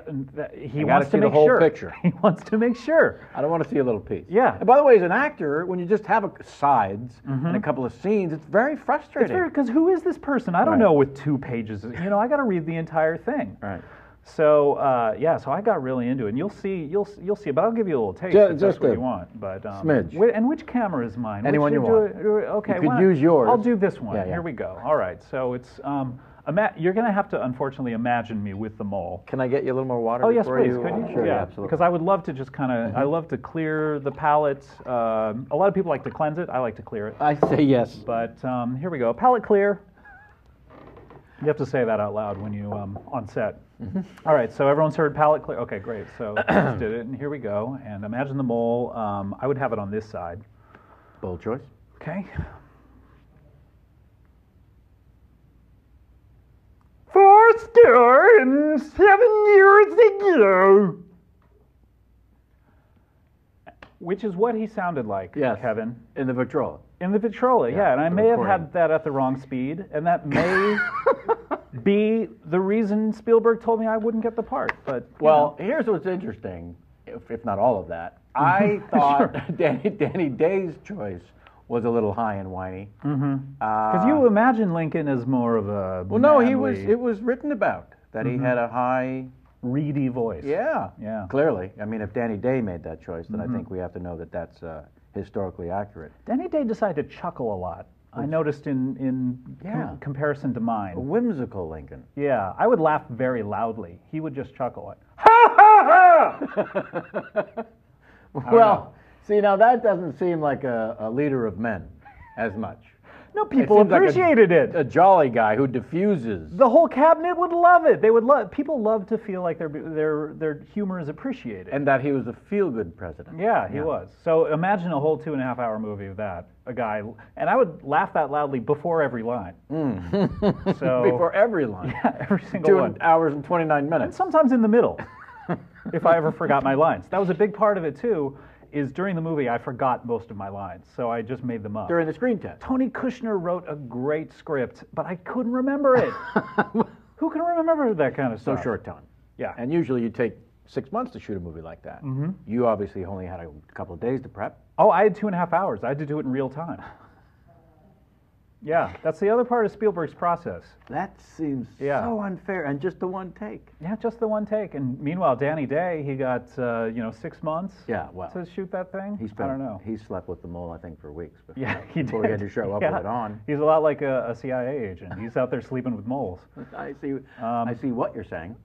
he wants to make sure. I gotta see the whole picture. He wants to make sure. I don't want to see a little piece. Yeah. And by the way, as an actor, when you just have a, sides mm-hmm. and a couple of scenes, it's very frustrating. It's very, because who is this person? I don't right. know with two pages. You know, I got to read the entire thing. Right. So uh, yeah, so I got really into it, and you'll see, you'll you'll see. But I'll give you a little taste. Just, if that's just what you want, but um, smidge. Wh and which camera is mine? Anyone you want. It, okay. You could well, use yours. I'll do this one. Yeah, yeah. Here we go. All right. So it's. Um, Ima you're going to have to, unfortunately, imagine me with the mole. Can I get you a little more water? Oh, yes, please. You? Could you? Sure, yeah, yeah, absolutely. Because I would love to just kind of, mm-hmm. I love to clear the palate. Um, a lot of people like to cleanse it. I like to clear it. I say yes. But um, here we go. Palate clear. You have to say that out loud when you, um, on set. Mm-hmm. All right, so everyone's heard palate clear. Okay, great. So I just did it, and here we go. And imagine the mole. Um, I would have it on this side. Bold choice. Okay. Four score and seven years ago. Which is what he sounded like, yes. Kevin. In the Victrola. In the Victrola, yeah. yeah. And I may recording. have had that at the wrong speed, and that may be the reason Spielberg told me I wouldn't get the part. But Well, know. here's what's interesting, if, if not all of that. I thought sure. Danny, Danny Day's choice was a little high and whiny. Because mm-hmm. uh, you imagine Lincoln as more of a well, no, he was. It was written about that mm-hmm. he had a high, reedy voice. Yeah, yeah. Clearly, I mean, if Danny Day made that choice, then mm-hmm. I think we have to know that that's uh, historically accurate. Danny Day decided to chuckle a lot. Which, I noticed in in yeah. com comparison to mine. A whimsical Lincoln. Yeah, I would laugh very loudly. He would just chuckle like, ha ha ha. Well. See, now that doesn't seem like a, a leader of men as much. No, people appreciated it. Like a, it. A jolly guy who diffuses. The whole cabinet would love it. They would love. People love to feel like their their their humor is appreciated. And that he was a feel-good president. Yeah, he yeah. was. So imagine a whole two and a half hour movie of that. A guy, and I would laugh that loudly before every line. Mm. So before every line. Yeah, every single one. Two hours and twenty-nine minutes. And sometimes in the middle, if I ever forgot my lines. That was a big part of it too. Is during the movie I forgot most of my lines, so I just made them up. During the screen test. Tony Kushner wrote a great script, but I couldn't remember it. Who can remember that kind of stuff? So short time. Yeah. And usually you take six months to shoot a movie like that. Mm-hmm. You obviously only had a couple of days to prep. Oh, I had two and a half hours. I had to do it in real time. Yeah, that's the other part of Spielberg's process. That seems yeah. so unfair, and just the one take. Yeah, just the one take. And meanwhile, Danny Day, he got uh, you know six months. Yeah, well, to shoot that thing. He spent, I don't know. He slept with the mole, I think, for weeks. Before, yeah, he before did. He had to show up yeah. with it on. He's a lot like a, a C I A agent. He's out there sleeping with moles. I see. Um, I see what you're saying.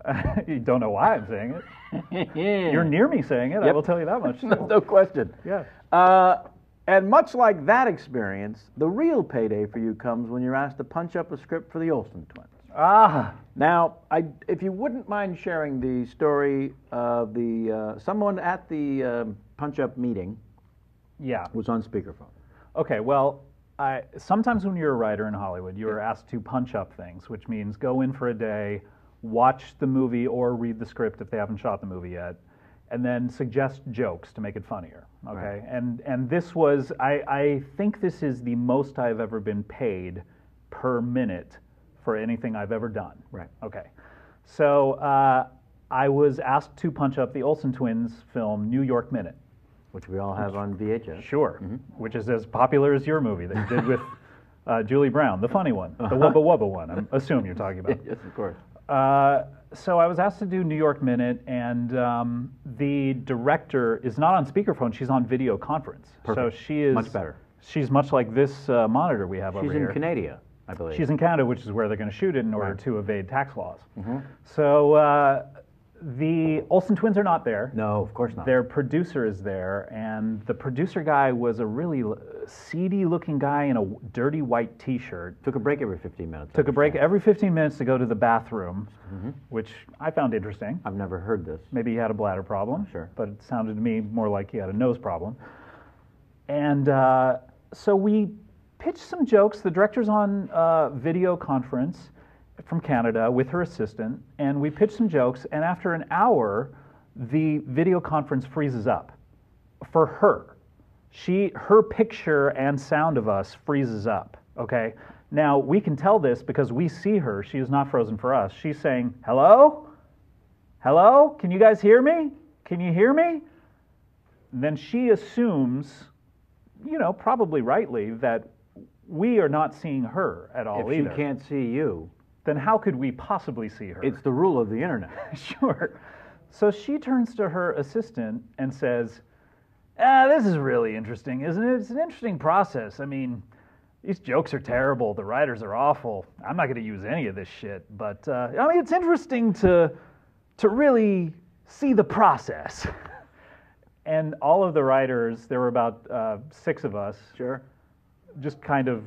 You don't know why I'm saying it. yeah. You're near me saying it. Yep. I will tell you that much. No, no question. Yeah. Uh, And much like that experience, the real payday for you comes when you're asked to punch up a script for the Olsen twins. Ah. Now, I, if you wouldn't mind sharing the story of the uh, someone at the um, punch-up meeting. Yeah. Was on speakerphone. Okay. Well, I, sometimes when you're a writer in Hollywood, you are asked to punch up things, which means go in for a day, watch the movie or read the script if they haven't shot the movie yet, and then suggest jokes to make it funnier. Okay, right. and and this was I I think this is the most I've ever been paid per minute for anything I've ever done. Right. Okay. So uh, I was asked to punch up the Olsen Twins film New York Minute, which we all have which, on V H S. Sure. Mm-hmm. Which is as popular as your movie that you did with uh, Julie Brown, the funny one, the Wubba Wubba one. I assume you're talking about. Yes, of course. Uh, so I was asked to do New York Minute, and um, the director is not on speakerphone. She's on video conference. Perfect. So she is much better. She's much like this uh, monitor we have she's over here. She's in Canada, I believe. She's in Canada, which is where they're going to shoot it in order right. to evade tax laws. Mm-hmm. So uh, the Olsen twins are not there. No, of course not. Their producer is there, and the producer guy was a really seedy-looking guy in a dirty white T-shirt. Took a break every fifteen minutes. Took a break every fifteen minutes to go to the bathroom, mm-hmm. which I found interesting. I've never heard this. Maybe he had a bladder problem. Sure. But it sounded to me more like he had a nose problem. And... Uh, So we pitched some jokes. The director's on uh, video conference from Canada with her assistant, and we pitched some jokes, and after an hour, the video conference freezes up for her. She, her picture and sound of us freezes up, okay? Now, we can tell this because we see her. She is not frozen for us. She's saying, hello? Hello? Can you guys hear me? Can you hear me? And then she assumes... you know, probably rightly, that we are not seeing her at all either. If she can't see you, then how could we possibly see her? It's the rule of the internet. Sure. So she turns to her assistant and says, ah, this is really interesting, isn't it? It's an interesting process. I mean, these jokes are terrible. The writers are awful. I'm not going to use any of this shit. But, uh, I mean, it's interesting to, to really see the process. And all of the writers, there were about uh, six of us, sure, just kind of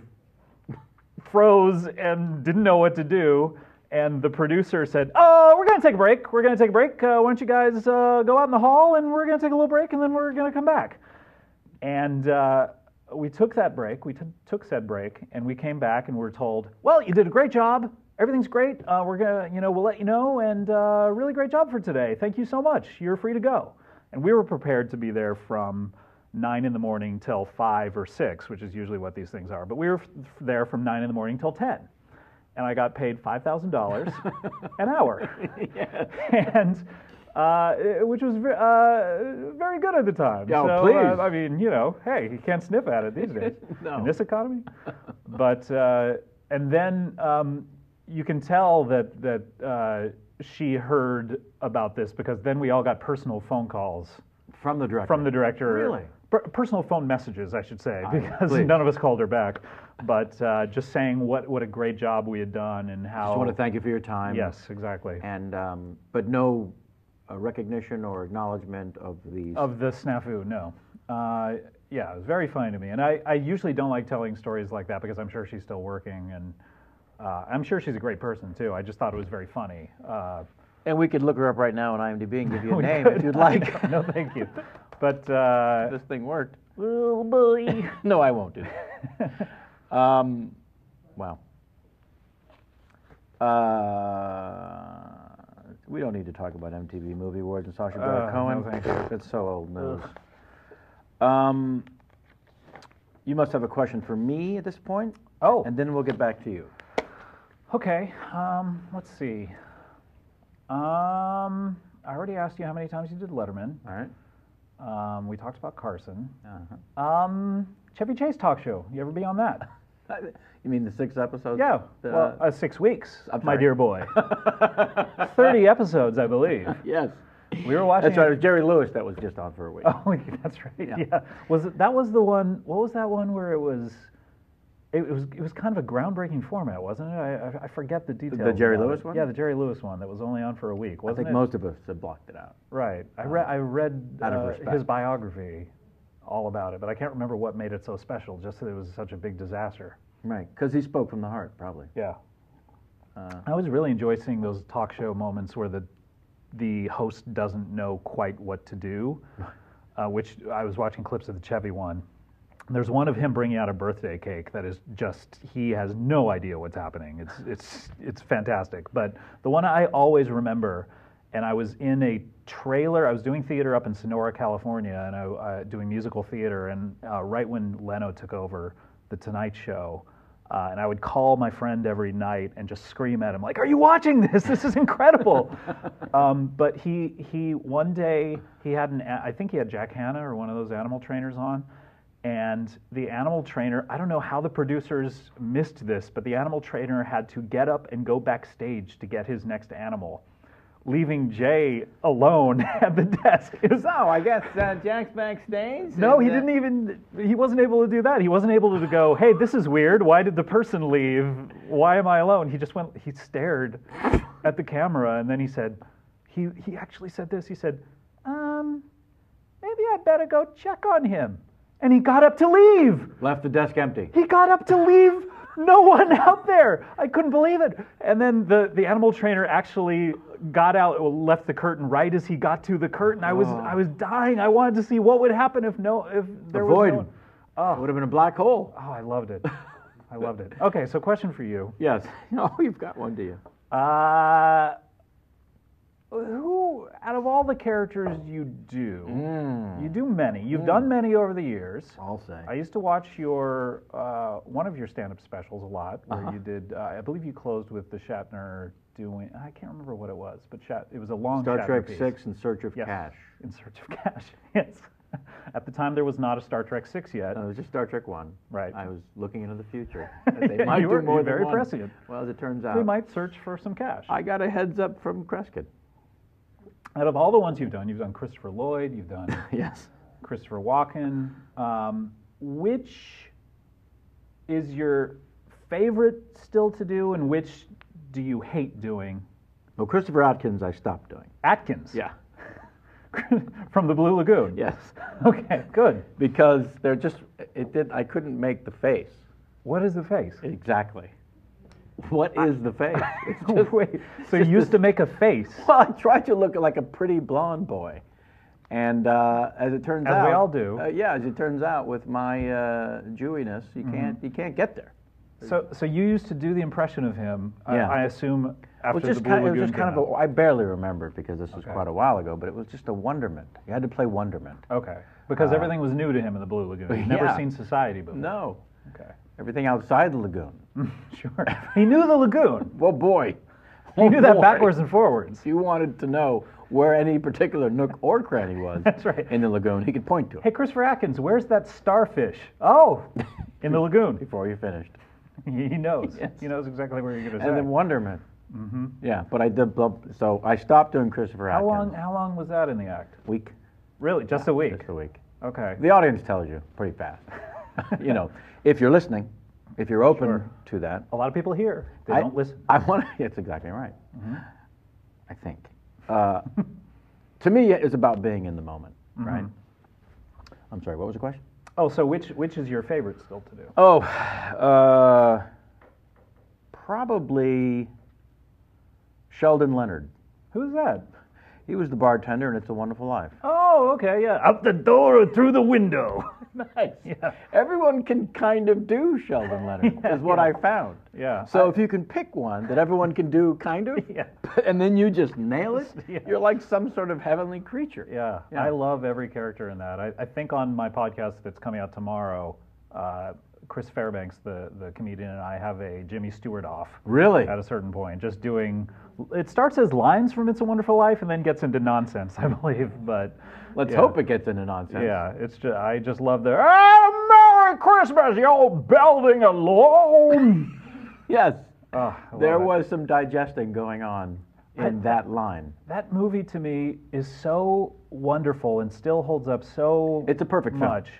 froze and didn't know what to do. And the producer said, oh, we're going to take a break. We're going to take a break. Uh, why don't you guys uh, go out in the hall, and we're going to take a little break, and then we're going to come back. And uh, we took that break. We t took said break, and we came back, and we were told, well, you did a great job. Everything's great. Uh, we're going to, you know, we'll let you know. And uh, really great job for today. Thank you so much. You're free to go. And we were prepared to be there from nine in the morning till five or six, which is usually what these things are. But we were f there from nine in the morning till ten, and I got paid five thousand dollars an hour, yes. and uh, it, which was ve uh, very good at the time. Oh, so, please! Uh, I mean, you know, hey, you can't sniff at it these days no. in this economy. But uh, and then um, you can tell that that. Uh, she heard about this because then we all got personal phone calls from the director. From the director, really? Per personal phone messages, I should say, because I, none of us called her back. But uh, just saying what what a great job we had done and how. I just want to thank you for your time. Yes, exactly. And um, but no uh, recognition or acknowledgement of the of the snafu. No. Uh, yeah, it was very funny to me, and I I usually don't like telling stories like that because I'm sure she's still working and. Uh, I'm sure she's a great person, too. I just thought it was very funny. Uh, and we could look her up right now on I M D B and give you a name could. if you'd like. No, thank you. But uh, this thing worked. Oh, boy. No, I won't do that. um, wow. Uh, we don't need to talk about M T V Movie Awards and Sacha Baron uh, Cohen. No, thank you. It's so old news. Um, you must have a question for me at this point. Oh. And then we'll get back to you. Okay, um, let's see. Um, I already asked you how many times you did Letterman. All right. Um, we talked about Carson. Uh-huh. um, Chevy Chase talk show. You ever be on that? You mean the six episodes? Yeah, the, well, uh, six weeks, I'm my sorry. dear boy. Thirty episodes, I believe. Yes. We were watching. That's right. It was Jerry Lewis that was just on for a week. Oh, that's right. Yeah. yeah. Was it, that was the one? What was that one where it was? It was it was kind of a groundbreaking format, wasn't it? I, I forget the details. The Jerry Lewis one? Yeah, the Jerry Lewis one that was only on for a week, wasn't it? I think most of us have blocked it out. Right. I, re I read uh, his biography all about it, but I can't remember what made it so special, just that it was such a big disaster. Right, because he spoke from the heart, probably. Yeah. Uh, I always really enjoy seeing those talk show moments where the, the host doesn't know quite what to do, uh, which I was watching clips of the Chevy one. There's one of him bringing out a birthday cake that is just, he has no idea what's happening. It's, it's, it's fantastic. But the one I always remember, and I was in a trailer, I was doing theater up in Sonora, California, and I uh, doing musical theater, and uh, right when Leno took over The Tonight Show, Uh, and I would call my friend every night and just scream at him, like, are you watching this? This is incredible. um, but he, he one day, he had an, I think he had Jack Hanna or one of those animal trainers on. And the animal trainer, I don't know how the producers missed this, but the animal trainer had to get up and go backstage to get his next animal, leaving Jay alone at the desk. So I guess uh, Jack's backstage? No, he uh, didn't even, he wasn't able to do that. He wasn't able to go, hey, this is weird. Why did the person leave? Why am I alone? He just went, he stared at the camera, and then he said, he, he actually said this. He said, um, maybe I better go check on him. And he got up to leave. Left the desk empty. He got up to leave. No one out there. I couldn't believe it. And then the, the animal trainer actually got out, left the curtain right as he got to the curtain. I was oh. I was dying. I wanted to see what would happen if no if there the was void. no one. Oh. It would have been a black hole. Oh, I loved it. I loved it. Okay, so question for you. Yes. Oh, you've got one, do you? Uh, who, out of all the characters you do, mm. you do many. You've mm. done many over the years. I'll say. I used to watch your uh, one of your stand-up specials a lot, where uh-huh. you did. Uh, I believe you closed with the Shatner doing. I can't remember what it was, but Shat, it was a long Star Shatner Trek piece. six in Search of yes. Cash. In Search of Cash. Yes. At the time, there was not a Star Trek six yet. No, it was just Star Trek one. Right. I was looking into the future. They yeah, might you do were, more than very one. prescient. Well, as it turns out, they might search for some cash. I got a heads up from Kreskin. Out of all the ones you've done, you've done Christopher Lloyd, you've done yes. Christopher Walken. Um, which is your favorite still to do, and which do you hate doing? Well, Christopher Atkins I stopped doing. Atkins? Yeah. From the Blue Lagoon? Yes. Okay, good. Because they're just, it did, I couldn't make the face. What is the face? Exactly. What is the face? It's just, Wait, so you used this, to make a face. Well, I tried to look like a pretty blonde boy. And uh, as it turns as out... As we all do. Uh, yeah, as it turns out, with my uh, Jewiness, you, mm-hmm. can't, you can't get there. So so you used to do the impression of him, yeah. I, I assume, after well, the Blue Lagoon. It was just kind of, a, I barely remember because this was okay. quite a while ago, but it was just a wonderment. You had to play wonderment. Okay, because uh, everything was new to him in the Blue Lagoon. He'd never yeah. seen society before. No. Okay. Everything outside the lagoon. Sure. He knew the lagoon. Well, boy. He oh, knew that boy. backwards and forwards. He wanted to know where any particular nook or cranny was That's right. in the lagoon. He could point to it. Hey, Christopher Atkins, where's that starfish? Oh, in the lagoon. Before you finished. He knows. Yes. He knows exactly where you're going to say. And then wonderment. Mm-hmm. Yeah, but I did, so I stopped doing Christopher Atkins. How long, how long was that in the act? Week. Really? Just yeah, a week? Just a week. Okay. The audience tells you pretty fast. You know, if you're listening, if you're open sure. to that. A lot of people hear. They I, don't listen. I want to, it's exactly right. Mm-hmm. I think. Uh, to me, it's about being in the moment, mm-hmm. right? I'm sorry, what was the question? Oh, so which which is your favorite still to do? Oh, uh, probably Sheldon Leonard. Who's that? He was the bartender in It's a Wonderful Life. Oh, okay, yeah. Out the door or through the window. Nice. Yeah. Everyone can kind of do Sheldon Leonard, yeah, is what yeah. I found. Yeah. So I, if you can pick one that everyone can do kind of, yeah. and then you just nail it, yeah. you're like some sort of heavenly creature. Yeah. yeah. I love every character in that. I, I think on my podcast that's coming out tomorrow, uh, Chris Fairbanks, the, the comedian, and I have a Jimmy Stewart off. Really? At a certain point, just doing... It starts as lines from It's a Wonderful Life and then gets into nonsense, I believe, but... Let's yeah. hope it gets into nonsense. Yeah, it's just... I just love the... Oh, Merry Christmas, you old building alone! Yes. Oh, there was it. some digesting going on in I, that line. That movie, to me, is so wonderful and still holds up so It's a perfect much. film.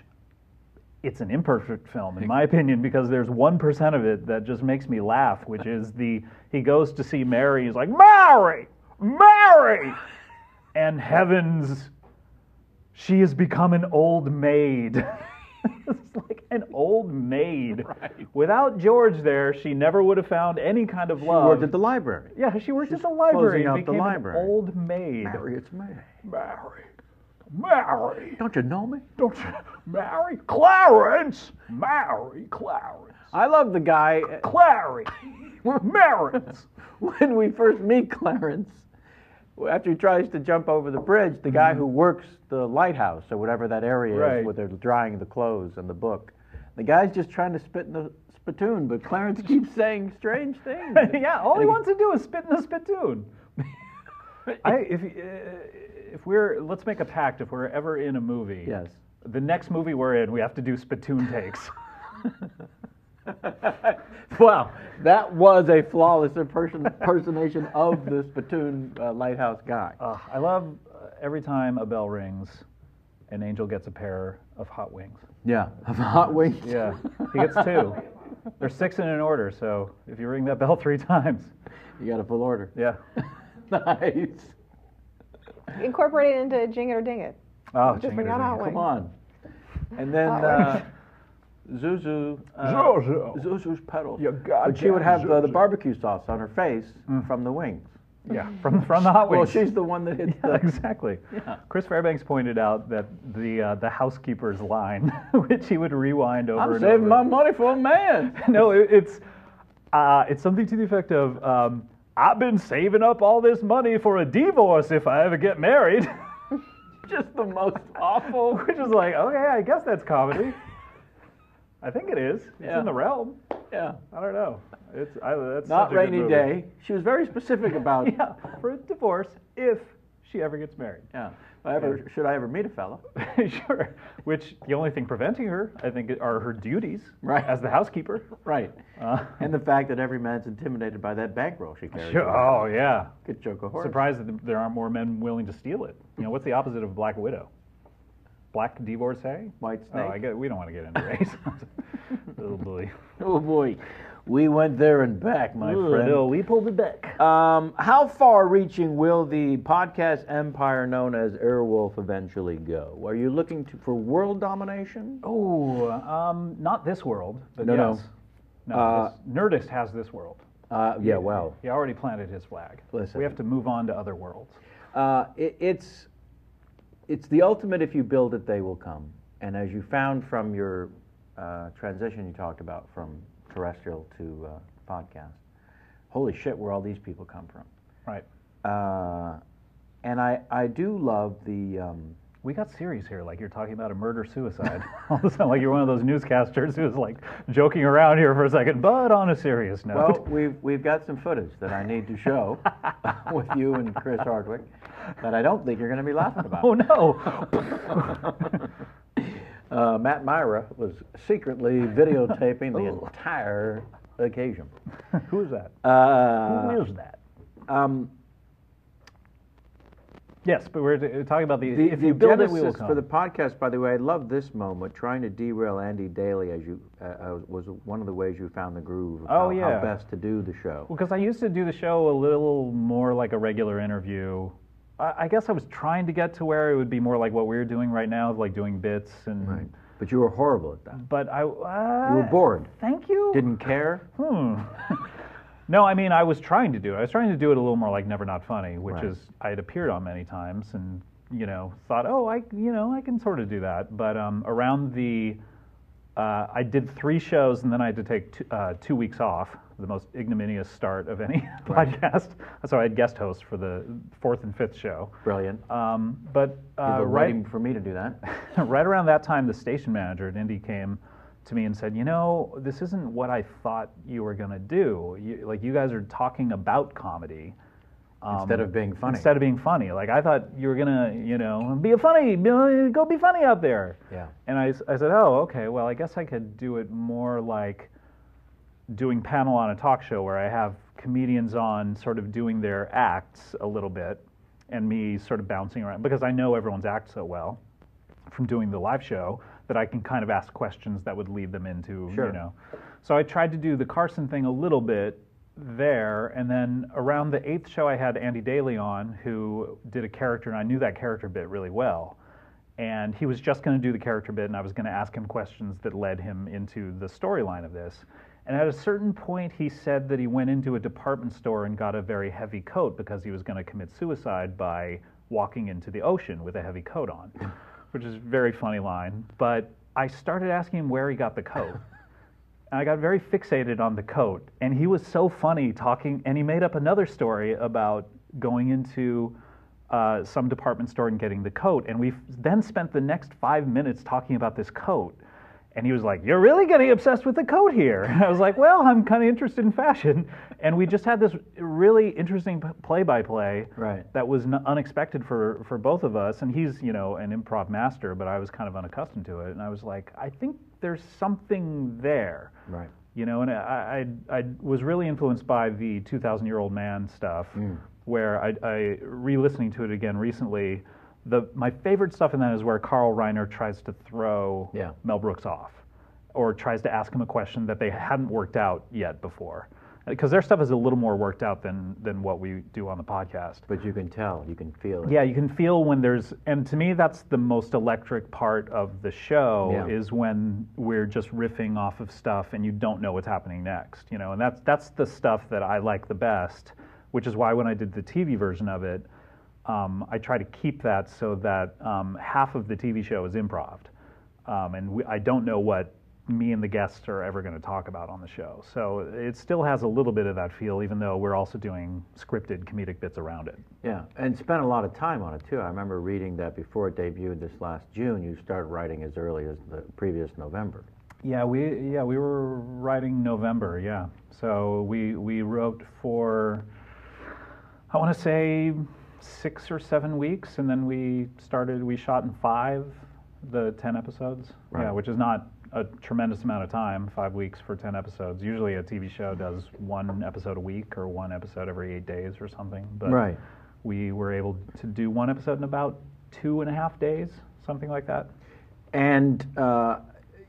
It's an imperfect film, in my opinion, because there's one percent of it that just makes me laugh, which is the, he goes to see Mary, he's like, Mary! Mary! And heavens, she has become an old maid. It's like an old maid. Right. Without George there, she never would have found any kind of love. She worked at the library. Yeah, she worked She's at the library and became the library. an old maid. Mary, it's Mary. Mary. Mary. Don't you know me? Don't you? Mary? Clarence! Mary, Clarence. I love the guy. C Clary. Clarence. When we first meet Clarence, after he tries to jump over the bridge, the guy who works the lighthouse or whatever that area right. is where they're drying the clothes and the book, The guy's just trying to spit in the spittoon, but Clarence keeps saying strange things. Yeah, all he wants to do is spit in the spittoon. I, if, uh, if we're, let's make a pact. If we're ever in a movie, yes, the next movie we're in, we have to do spittoon takes. Wow, that was a flawless impersonation of the spittoon uh, lighthouse guy. Uh, I love uh, every time a bell rings, an angel gets a pair of hot wings. Yeah, of hot wings? Yeah, he gets two. There's six in an order, so if you ring that bell three times, you got a full order. Yeah. Nice. Incorporate it into Jing It or Ding It. Oh, just Jing bring it out hot wings. Come on. And then uh, Zuzu. Uh, Zuzu. Zuzu's petals. But she would have uh, the barbecue sauce on her face mm. from the wings. Yeah, from from the hot wings. Well, she's the one that hit yeah, the... Exactly. Yeah. Chris Fairbanks pointed out that the uh, the housekeeper's line, which he would rewind over I'm and over. I'm saving my money for a man. No, it, it's uh, it's something to the effect of, um, I've been saving up all this money for a divorce if I ever get married. Just the most awful. Which is like, okay, I guess that's comedy. I think it is. Yeah. It's in the realm. Yeah. I don't know. It's I, that's not rainy day. She was very specific about yeah, for a divorce if she ever gets married. Yeah. I ever, yeah. Should I ever meet a fellow? Sure. Which the only thing preventing her, I think, are her duties right. as the housekeeper. Right. Uh, and the fact that every man's intimidated by that bankroll she carries. Sure. Oh yeah. Good joke of horse. Surprised that there aren't more men willing to steal it. You know, what's the opposite of Black Widow? Black divorcee? White snake? Oh, I get, we don't want to get into race. Oh, boy. Oh, boy. We went there and back, my Ooh, friend. No, we pulled it back. Um, how far-reaching will the podcast empire known as Airwolf eventually go? Are you looking to, for world domination? Oh, um, not this world. But no, yes. no. no uh, Nerdist has this world. Uh, yeah, he, well. He already planted his flag. Listen. We have to move on to other worlds. Uh, it, it's... It's the ultimate, if you build it, they will come. And as you found from your uh, transition you talked about from terrestrial to uh, podcast, holy shit, where all these people come from. Right. Uh, and I, I do love the... Um, we got serious here, like you're talking about a murder-suicide. All of a sudden, like you're one of those newscasters who's like joking around here for a second, but on a serious note. Well, we've, we've got some footage that I need to show with you and Chris Hardwick. That I don't think you're going to be laughing about. Oh, no. uh, Matt Myra was secretly videotaping the Ooh. entire occasion. Who is that? Uh, Who is that? Um, yes, but we're talking about the... the if you build it, we will come. For the podcast, by the way, I love this moment, trying to derail Andy Daly as you uh, was one of the ways you found the groove of oh, how, yeah. how best to do the show. Well, because I used to do the show a little more like a regular interview. I guess I was trying to get to where it would be more like what we're doing right now, like doing bits and... Right. But you were horrible at that. But I... Uh, you were bored. Thank you. Didn't care. Hmm. No, I mean, I was trying to do it. I was trying to do it a little more like Never Not Funny, which right. is... I had appeared on many times and, you know, thought, oh, I, you know, I can sort of do that. But um, around the... Uh, I did three shows and then I had to take two, uh, two weeks off, the most ignominious start of any right. podcast. So I had guest hosts for the fourth and fifth show. Brilliant. Um, but uh, right, waiting for me to do that. Right around that time, the station manager at Indy came to me and said, you know, this isn't what I thought you were going to do. You, like, you guys are talking about comedy. Um, instead of being funny. Instead of being funny. Like, I thought you were going to, you know, be a funny, go be funny out there. Yeah. And I, I said, oh, okay, well, I guess I could do it more like doing panel on a talk show where I have comedians on sort of doing their acts a little bit and me sort of bouncing around. Because I know everyone's act so well from doing the live show that I can kind of ask questions that would lead them into, sure. you know. So I tried to do the Carson thing a little bit there, and then around the eighth show I had Andy Daly on, who did a character, and I knew that character bit really well, and he was just going to do the character bit, and I was going to ask him questions that led him into the storyline of this, and at a certain point he said that he went into a department store and got a very heavy coat because he was going to commit suicide by walking into the ocean with a heavy coat on, which is a very funny line, but I started asking him where he got the coat. And I got very fixated on the coat, and he was so funny talking, and he made up another story about going into uh, some department store and getting the coat, and we then spent the next five minutes talking about this coat, And he was like, you're really getting obsessed with the coat here. And I was like, well, I'm kind of interested in fashion. And we just had this really interesting play-by-play right. that was unexpected for, for both of us. And he's, you know, an improv master, but I was kind of unaccustomed to it. And I was like, I think there's something there. Right. You know, and I, I, I was really influenced by the two thousand year old man stuff, mm. where I, I re-listening to it again recently, The, my favorite stuff in that is where Carl Reiner tries to throw yeah. Mel Brooks off, or tries to ask him a question that they hadn't worked out yet before, because their stuff is a little more worked out than than what we do on the podcast. But you can tell, you can feel it. Yeah, you can feel when there's, and to me that's the most electric part of the show, yeah. is when we're just riffing off of stuff and you don't know what's happening next, you know, and that's that's the stuff that I like the best, which is why when I did the T V version of it, Um, I try to keep that so that um, half of the T V show is improv, um, and we, I don't know what me and the guests are ever going to talk about on the show. So it still has a little bit of that feel, even though we're also doing scripted comedic bits around it. Yeah, and spent a lot of time on it, too. I remember reading that before it debuted this last June, you started writing as early as the previous November. Yeah, we, yeah, we were writing November, yeah. So we, we wrote for, I want to say, six or seven weeks, and then we started, we shot in five, the ten episodes, right. yeah, which is not a tremendous amount of time, five weeks for ten episodes. Usually a T V show does one episode a week or one episode every eight days or something, but right. we were able to do one episode in about two and a half days, something like that. And uh,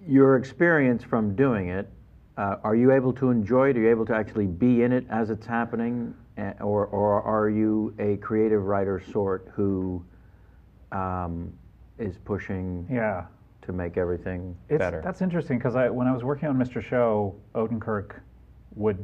your experience from doing it, uh, are you able to enjoy it? Are you able to actually be in it as it's happening? Or, or are you a creative writer sort who um, is pushing yeah. to make everything it's, better? That's interesting, because I, when I was working on Mister Show, Odenkirk would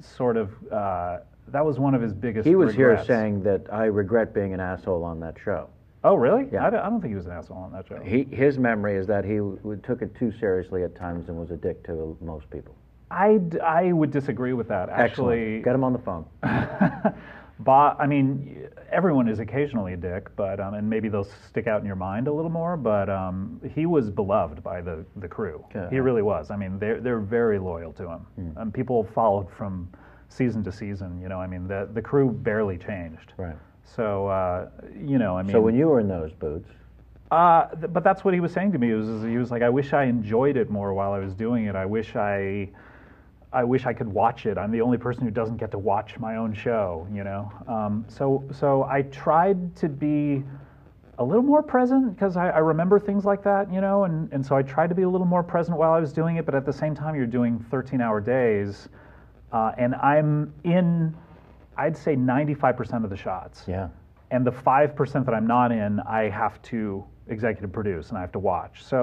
sort of, uh, that was one of his biggest He was regrets. Here saying that I regret being an asshole on that show. Oh, really? Yeah. I, d I don't think he was an asshole on that show. He, his memory is that he w took it too seriously at times and was a dick to most people. I'd, I would disagree with that, actually. Excellent. Get him on the phone. Bob, I mean, everyone is occasionally a dick, but um, and maybe those stick out in your mind a little more, but um, he was beloved by the, the crew. Yeah. He really was. I mean, they're, they're very loyal to him. Mm. Um, people followed from season to season, you know, I mean, the, the crew barely changed. Right. So, uh, you know, I mean... So when you were in those boots... Uh, th but that's what he was saying to me. It was, he was like, I wish I enjoyed it more while I was doing it. I wish I... I wish I could watch it. I'm the only person who doesn't get to watch my own show, you know? Um, so so I tried to be a little more present, because I, I remember things like that, you know? And, and so I tried to be a little more present while I was doing it, but at the same time, you're doing thirteen hour days, uh, and I'm in, I'd say ninety-five percent of the shots. Yeah. And the five percent that I'm not in, I have to executive produce, and I have to watch. So,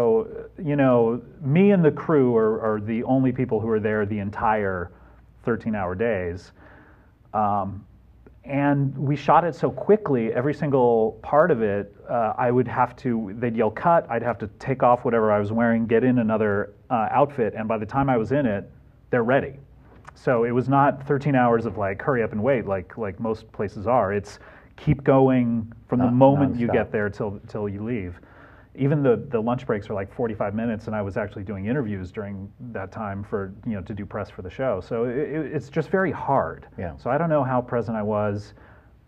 you know, me and the crew are, are the only people who are there the entire thirteen hour days. Um, and we shot it so quickly, every single part of it, uh, I would have to, they'd yell cut, I'd have to take off whatever I was wearing, get in another uh, outfit, and by the time I was in it, they're ready. So it was not thirteen hours of like, hurry up and wait, like, like most places are. It's keep going from the moment you get there till till you leave. Even the the lunch breaks are like forty-five minutes, and I was actually doing interviews during that time for you know to do press for the show. So it, it's just very hard. Yeah. So I don't know how present I was.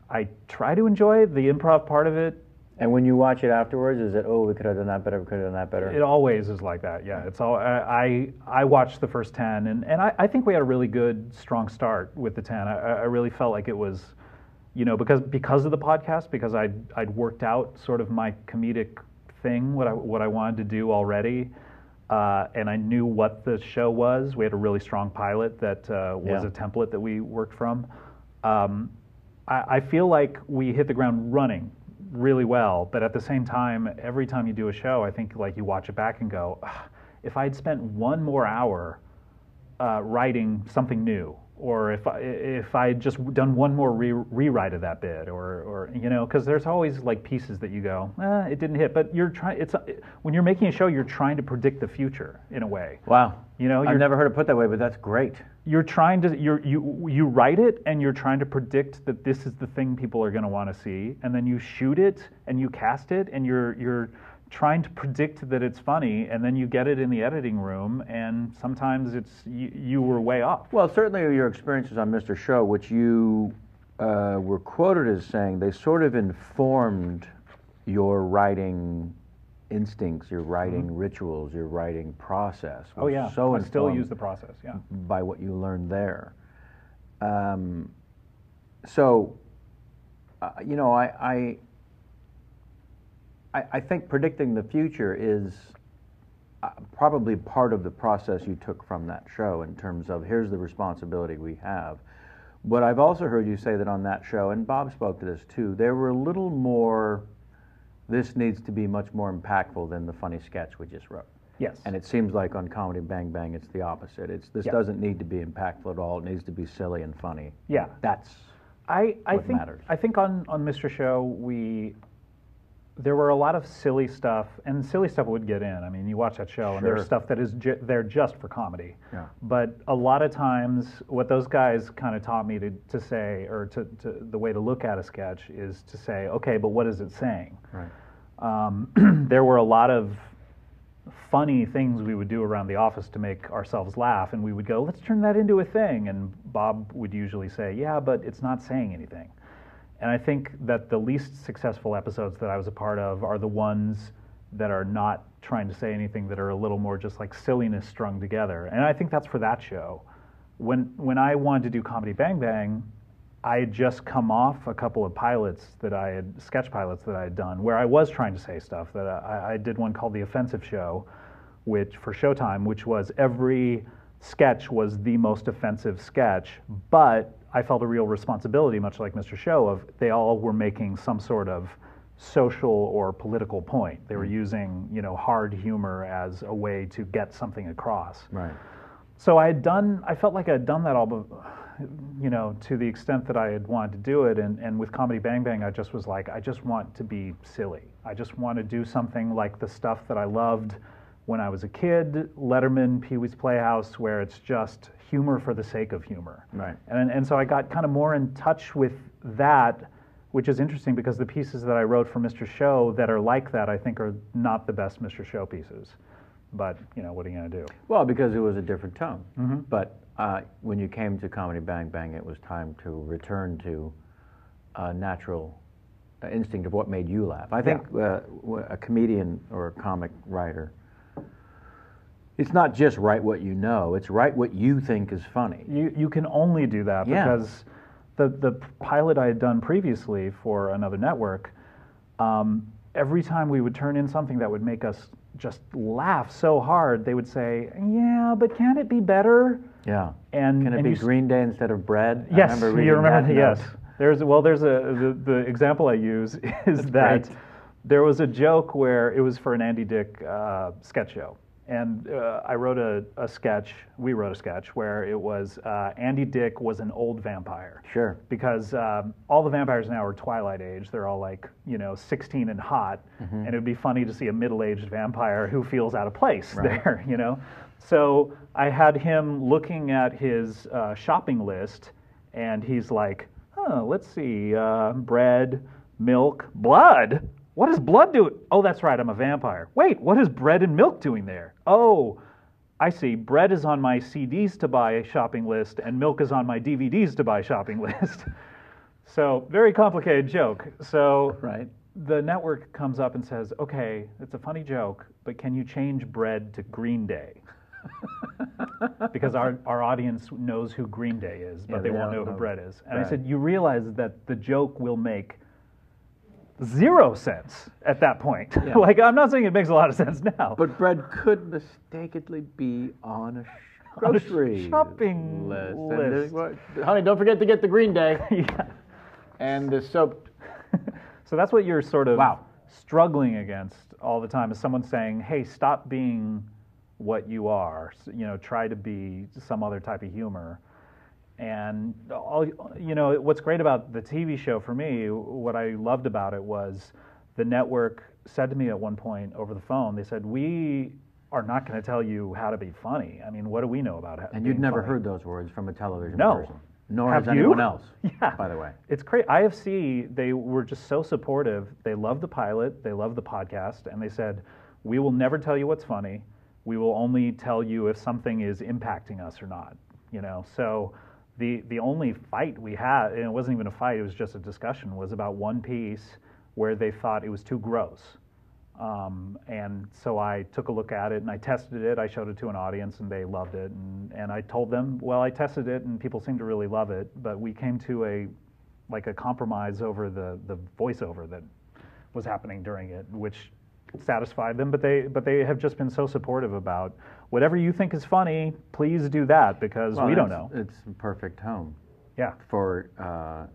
I try to enjoy the improv part of it. And when you watch it afterwards, is it oh we could have done that better, we could have done that better? It always is like that. Yeah. It's all I I, I watched the first ten, and and I, I think we had a really good strong start with the ten. I, I really felt like it was. You know, because because of the podcast, because I'd I'd worked out sort of my comedic thing, what I what I wanted to do already, uh, and I knew what the show was. We had a really strong pilot that uh, was yeah. a template that we worked from. Um, I, I feel like we hit the ground running really well, but at the same time, every time you do a show, I think like you watch it back and go, if I'd spent one more hour uh, writing something new. Or if I, if I had just done one more re rewrite of that bit, or, or you know, because there's always like pieces that you go, eh, it didn't hit. But you're trying. It's when you're making a show, you're trying to predict the future in a way. Wow. You know, I've never heard it put that way, but that's great. You're trying to you're, you you write it, and you're trying to predict that this is the thing people are going to want to see, and then you shoot it, and you cast it, and you're you're trying to predict that it's funny, and then you get it in the editing room, and sometimes it's you, you were way off. Well, certainly your experiences on Mister Show, which you uh, were quoted as saying, they sort of informed your writing instincts, your writing mm-hmm. rituals, your writing process. Oh yeah, so I still use the process, yeah. By what you learned there. Um, so, uh, you know, I... I I, I think predicting the future is uh, probably part of the process you took from that show in terms of here's the responsibility we have. But I've also heard you say that on that show, and Bob spoke to this too, there were a little more, this needs to be much more impactful than the funny sketch we just wrote. Yes. And it seems like on Comedy Bang Bang it's the opposite. It's this yep. doesn't need to be impactful at all. It needs to be silly and funny. Yeah. That's I, I what think, matters. I think on, on Mister Show we... there were a lot of silly stuff, and silly stuff would get in. I mean, you watch that show, sure. and there's stuff that is ju there just for comedy. Yeah. But a lot of times, what those guys kind of taught me to, to say, or to, to the way to look at a sketch is to say, okay, but what is it saying? Right. Um, there were a lot of funny things we would do around the office to make ourselves laugh, and we would go, let's turn that into a thing. And Bob would usually say, yeah, but it's not saying anything. And I think that the least successful episodes that I was a part of are the ones that are not trying to say anything, that are a little more just like silliness strung together. And I think that's for that show. When, when I wanted to do Comedy Bang Bang, I had just come off a couple of pilots that I had, sketch pilots that I had done, where I was trying to say stuff. That I, I did one called The Offensive Show, which for Showtime, which was every sketch was the most offensive sketch, but I felt a real responsibility, much like Mister Show, of they all were making some sort of social or political point. They were using, you know, hard humor as a way to get something across. Right. So I had done, I felt like I had done that all, but, you know, to the extent that I had wanted to do it. And, and with Comedy Bang Bang, I just was like, I just want to be silly. I just want to do something like the stuff that I loved when I was a kid, Letterman, Pee-wee's Playhouse, where it's just humor for the sake of humor. Right. And, and so I got kind of more in touch with that, which is interesting because the pieces that I wrote for Mister Show that are like that, I think, are not the best Mister Show pieces. But, you know, what are you going to do? Well, because it was a different tone. Mm-hmm. But uh, when you came to Comedy Bang Bang, it was time to return to a natural instinct of what made you laugh. I think yeah. uh, a comedian or a comic writer, it's not just write what you know, it's write what you think is funny. You, you can only do that yeah. because the, the pilot I had done previously for another network, um, every time we would turn in something that would make us just laugh so hard, they would say, yeah, but can it be better? Yeah. And, can it and be Green Day instead of bread? Yes, I remember you remember, yes. There's, well, there's a, the, the example I use is That's that great. There was a joke where it was for an Andy Dick uh, sketch show. And uh, I wrote a, a sketch, we wrote a sketch, where it was uh, Andy Dick was an old vampire. Sure. Because um, all the vampires now are Twilight age. They're all like, you know, sixteen and hot. Mm-hmm. And it would be funny to see a middle-aged vampire who feels out of place right. there, you know. So I had him looking at his uh, shopping list, and he's like, oh, let's see, uh, bread, milk, blood. What does blood do? Oh, that's right, I'm a vampire. Wait, what is bread and milk doing there? Oh, I see. Bread is on my C Ds to buy shopping list, and milk is on my D V Ds to buy shopping list. So, very complicated joke. So, right. the network comes up and says, okay, it's a funny joke, but can you change bread to Green Day? Because our, our audience knows who Green Day is, but yeah, they, they won't know who know. bread is. And right. I said, you realize that the joke will make zero sense at that point. Yeah. Like, I'm not saying it makes a lot of sense now. But bread could mistakenly be on a grocery on a shopping list. list. And honey, don't forget to get the Green Day. yeah. And the soap. So that's what you're sort of wow. struggling against all the time, is someone saying, hey, stop being what you are. You know, try to be some other type of humor. And, all, you know, what's great about the T V show for me, what I loved about it was the network said to me at one point over the phone, they said, we are not going to tell you how to be funny. I mean, what do we know about how to be funny? And you'd never heard those words from a television person. No. Nor Have has you? anyone else, yeah. by the way. It's crazy. I F C, they were just so supportive. They loved the pilot. They loved the podcast. And they said, we will never tell you what's funny. We will only tell you if something is impacting us or not. You know, so the the only fight we had, and it wasn't even a fight, it was just a discussion, was about one piece where they thought it was too gross. Um, and so I took a look at it and I tested it. I showed it to an audience and they loved it. And, and I told them, well, I tested it and people seem to really love it, but we came to a like a compromise over the, the voiceover that was happening during it, which satisfied them. But they but they have just been so supportive about whatever you think is funny, please do that because well, we don't know. It's a perfect home. Yeah. For uh,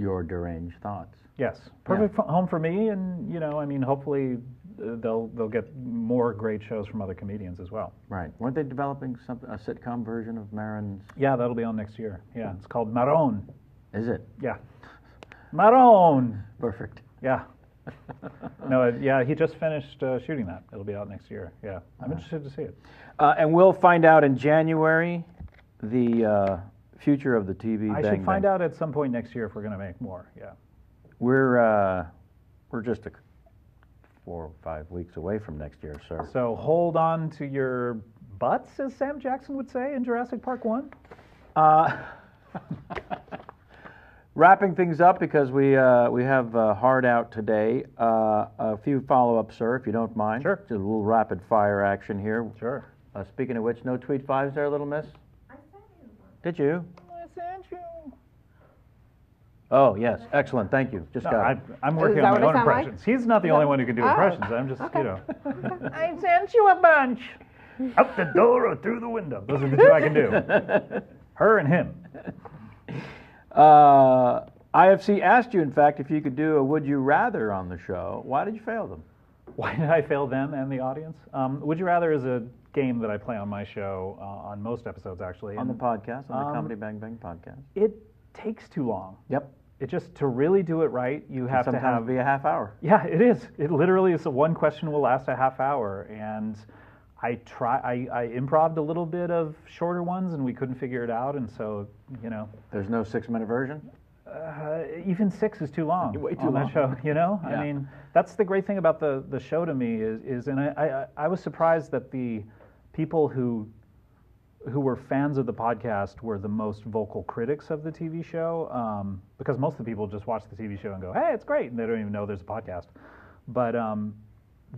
your deranged thoughts. Yes, perfect yeah. home for me, and you know, I mean, hopefully uh, they'll they'll get more great shows from other comedians as well. Right? Weren't they developing some a sitcom version of Maron's? Yeah, that'll be on next year. Yeah, it's called Maron. Is it? Yeah, Maron. Perfect. Yeah. no, it, yeah, he just finished uh, shooting that. It'll be out next year. Yeah, I'm right. interested to see it. Uh, and we'll find out in January the uh, future of the T V. I bang, should find bang. out at some point next year if we're going to make more. Yeah. We're uh, we're just a four or five weeks away from next year, sir. So hold on to your butts, as Sam Jackson would say in Jurassic Park one. Uh, wrapping things up because we uh, we have uh, hard out today. Uh, a few follow-ups, sir, if you don't mind. Sure. Just a little rapid fire action here. Sure. Uh, speaking of which, no tweet fives there, little miss. I sent you. Did you? I sent you. Oh, yes. Excellent. Thank you. Just no, got it. I'm working on my own impressions. Like? He's not the no. only one who can do oh. impressions. I'm just, okay. you know. I sent you a bunch. Out the door or through the window. Those are the two I can do. Her and him. Uh, I F C asked you, in fact, if you could do a Would You Rather on the show. Why did you fail them? Why did I fail them and the audience? Um, Would You Rather is a game that I play on my show, uh, on most episodes, actually. On and, the podcast, on the um, Comedy Bang Bang podcast. It takes too long. Yep. It just, to really do it right, you have to have... Sometimes it'll be a half hour. Yeah, it is. It literally is, the one question will last a half hour. And I try. I, I improved a little bit of shorter ones, and we couldn't figure it out. And so, you know... There's no six-minute version? Uh, even six is too long. Way too on long. That show, you know? Yeah. I mean, that's the great thing about the, the show to me is... is and I, I, I was surprised that the people who... who were fans of the podcast were the most vocal critics of the T V show, um, because most of the people just watch the T V show and go, hey, it's great, and they don't even know there's a podcast. But um,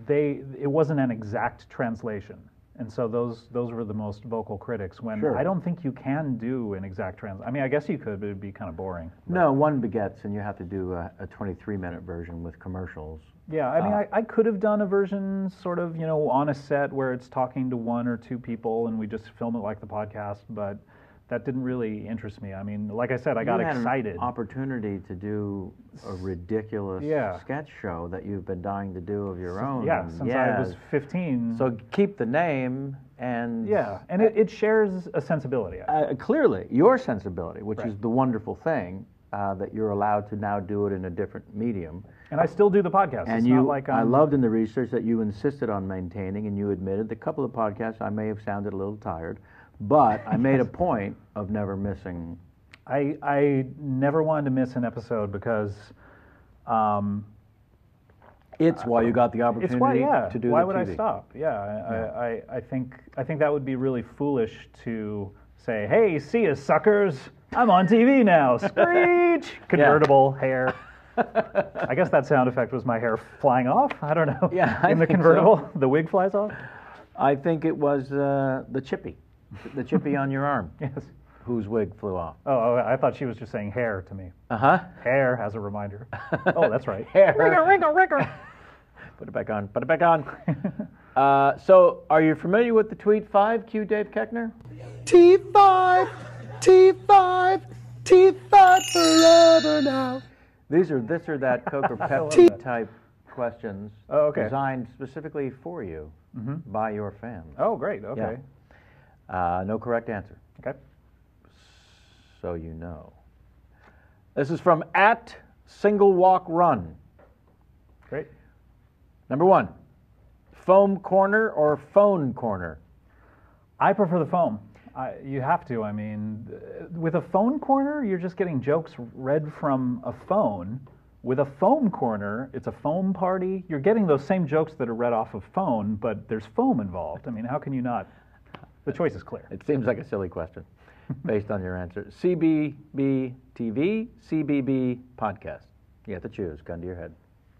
they it wasn't an exact translation, and so those those were the most vocal critics. When sure. I don't think you can do an exact translation. I mean, I guess you could, but it'd be kind of boring. But. No, one begets, and you have to do a, a twenty-three minute version with commercials. Yeah, I mean, uh, I, I could have done a version sort of, you know, on a set where it's talking to one or two people and we just film it like the podcast, but that didn't really interest me. I mean, like I said, I got excited. An opportunity to do a ridiculous yeah. sketch show that you've been dying to do of your own. Yeah, since yeah. I was fifteen. So keep the name and... Yeah, and it, it shares a sensibility. Uh, clearly, your sensibility, which right. is the wonderful thing. Uh, that you're allowed to now do it in a different medium. And I still do the podcast. And it's you, not like I'm... I loved in the research that you insisted on maintaining, and you admitted that a couple of podcasts I may have sounded a little tired, but I made a point of never missing. I, I never wanted to miss an episode because... Um, it's why you got the opportunity it's why, yeah. to do why the Why would T V. I stop? Yeah, I, yeah. I, I, think, I think that would be really foolish to say, hey, see ya, suckers. I'm on T V now. Screech! Convertible yeah. hair. I guess that sound effect was my hair flying off. I don't know. Yeah, in the convertible, so. The wig flies off. I think it was uh, the chippy, the chippy on your arm. Yes. Whose wig flew off? Oh, I thought she was just saying hair to me. Uh huh. Hair as a reminder. Oh, that's right. Hair. Rigger, rigger, rigger. Put it back on. Put it back on. uh, so, are you familiar with the Tweet Five? Cue Dave Koechner. Tweet Five. T five, T five forever now. These are this or that Coke or Pepsi type questions oh, okay. designed specifically for you mm-hmm. by your fans. Oh, great. Okay. Yeah. Uh, no correct answer. Okay. So you know. This is from at Single Walk Run. Great. Number one, foam corner or phone corner? I prefer the foam. I, you have to. I mean, with a phone corner, you're just getting jokes read from a phone. With a foam corner, it's a foam party. You're getting those same jokes that are read off of phone, but there's foam involved. I mean, how can you not? The choice is clear. It seems like a silly question based on your answer. C B B T V, C B B podcast. You have to choose. Gun to your head.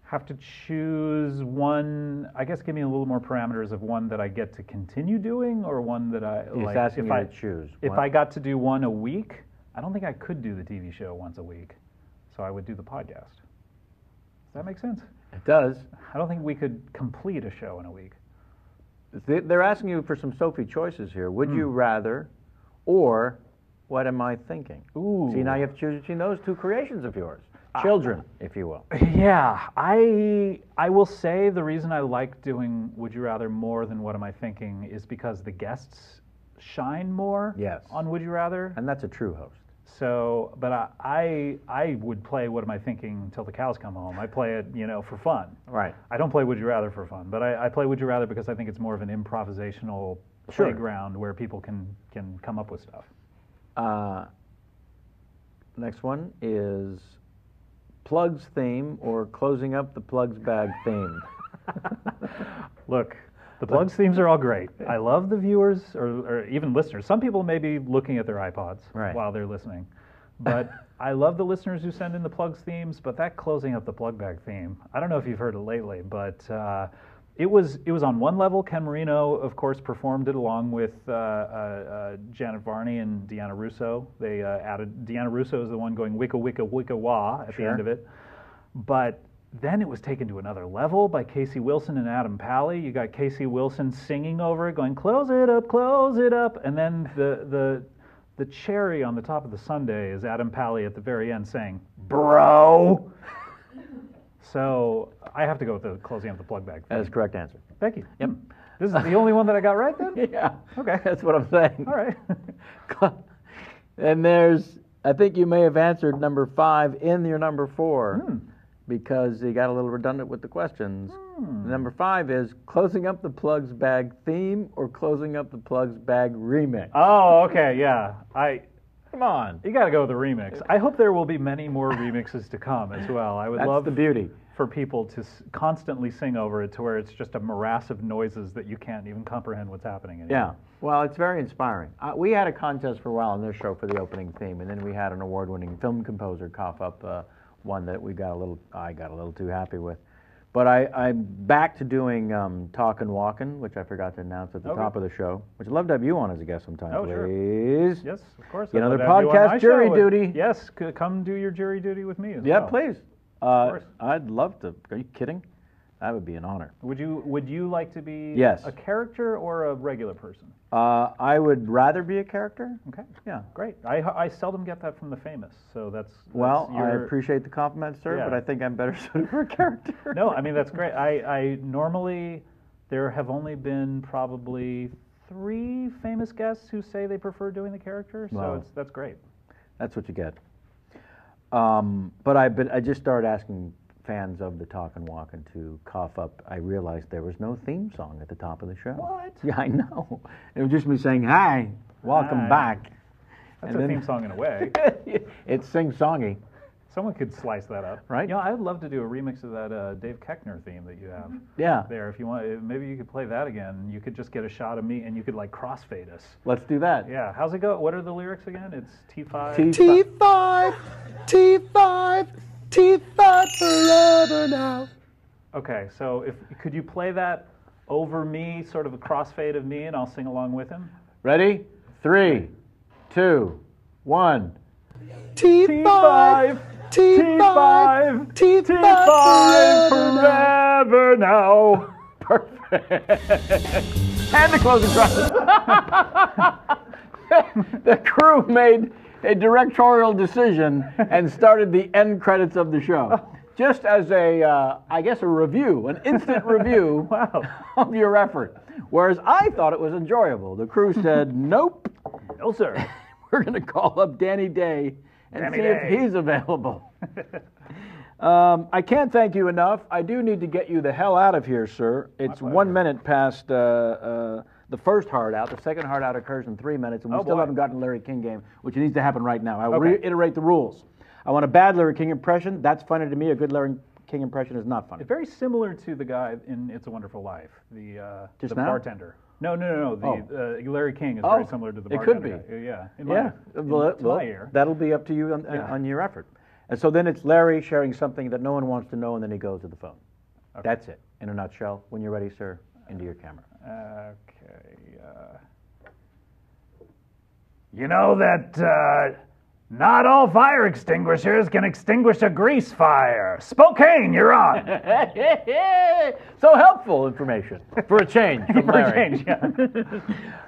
Have to choose one. I guess give me a little more parameters of one that I get to continue doing, or one that I He's like. Asking if you I, to choose. If one. I got to do one a week, I don't think I could do the T V show once a week, so I would do the podcast. Does that make sense? It does. I don't think we could complete a show in a week. They're asking you for some Sophie choices here. Would mm. you rather, or what am I thinking? Ooh. See, now you have to choose between those two creations of yours. Children, uh, if you will. Yeah. I I will say the reason I like doing Would You Rather more than What Am I Thinking is because the guests shine more yes. on Would You Rather. And that's a true host. So, but I, I I would play What Am I Thinking until the cows come home. I play it, you know, for fun. Right. I don't play Would You Rather for fun, but I, I play Would You Rather because I think it's more of an improvisational sure. playground where people can, can come up with stuff. Uh, next one is... Plugs theme or closing up the plugs bag theme? Look, the plugs themes are all great. I love the viewers or, or even listeners. Some people may be looking at their iPods right. while they're listening. But I love the listeners who send in the plugs themes, but that closing up the plug bag theme, I don't know if you've heard it lately, but uh, it was it was on one level. Ken Marino, of course, performed it along with uh, uh, uh, Janet Varney and Deanna Russo. They uh, added, Deanna Russo is the one going wicka wicka wicka wah at sure. the end of it. But then it was taken to another level by Casey Wilson and Adam Pally. You got Casey Wilson singing over it, going, close it up, close it up. And then the the the cherry on the top of the sundae is Adam Pally at the very end saying, bro. So I have to go with the closing up the plug bag thing. That is the correct answer. Thank you. Yep. This is the only one that I got right then? Yeah. Okay. That's what I'm saying. All right. And there's, I think you may have answered number five in your number four mm. because you got a little redundant with the questions. Mm. Number five is closing up the plugs bag theme or closing up the plugs bag remix. Oh, okay. Yeah. I... Come on. You got to go with the remix. I hope there will be many more remixes to come as well. I would That's love the beauty. For people to s constantly sing over it to where it's just a morass of noises that you can't even comprehend what's happening anymore. Yeah. Well, it's very inspiring. Uh, we had a contest for a while on this show for the opening theme, and then we had an award-winning film composer cough up uh, one that we got a little, I got a little too happy with. But I, I'm back to doing um, Talkin' Walkin', which I forgot to announce at the okay. top of the show, which I'd love to have you on as a guest sometime, oh, please. Sure. Yes, of course. You know, the podcast jury duty. With, yes, come do your jury duty with me as yeah, well. Yeah, please. Uh, of course. I'd love to. Are you kidding? That would be an honor. Would you Would you like to be yes. a character or a regular person? Uh, I would rather be a character. Okay. Yeah. Great. I, I seldom get that from the famous, so that's... that's well, your... I appreciate the compliment, sir, yeah. but I think I'm better suited for a character. No, I mean, that's great. I, I normally, there have only been probably three famous guests who say they prefer doing the character, so wow. it's, that's great. That's what you get. Um, but I, but I just started asking... fans of the Talkin' Walkin' to cough up, I realized there was no theme song at the top of the show. What? Yeah, I know. It was just me saying, hi, welcome hi. back. That's and a then, theme song in a way. It's sing-songy. Someone could slice that up. Right? You know, I'd love to do a remix of that uh, Dave Koechner theme that you have yeah. there. If you want, maybe you could play that again. You could just get a shot of me and you could like crossfade us. Let's do that. Yeah. How's it go? What are the lyrics again? It's T five. T five! T five! T five forever now. Okay, so if could you play that over me, sort of a crossfade of me, and I'll sing along with him? Ready? Three, two, one. T five, T five, T five forever now. Perfect. And the closing credits. The crew made a directorial decision and started the end credits of the show. Just as a, uh, I guess, a review, an instant review wow. of your effort. Whereas I thought it was enjoyable. The crew said, nope. No, sir. We're going to call up Danny Day and Danny see Day. if he's available. um, I can't thank you enough. I do need to get you the hell out of here, sir. It's one minute past... Uh, uh, the first hard out. The second hard out occurs in three minutes, and we oh still boy. haven't gotten a Larry King game, which needs to happen right now. I will okay. reiterate the rules. I want a bad Larry King impression. That's funny to me. A good Larry King impression is not funny. It's very similar to the guy in It's a Wonderful Life, the, uh, Just the now? bartender. No, no, no, no. The, oh. uh, Larry King is oh. very similar to the bartender. It could be. Guy. Yeah. In my, yeah. In, well, well, my ear. That'll be up to you on, yeah. on your effort. And so then it's Larry sharing something that no one wants to know, and then he goes to the phone. Okay. That's it, in a nutshell. When you're ready, sir, into your camera. Okay. Uh, you know that uh, not all fire extinguishers can extinguish a grease fire. Spokane, you're on. So helpful information for a change. From for Larry. a change, yeah.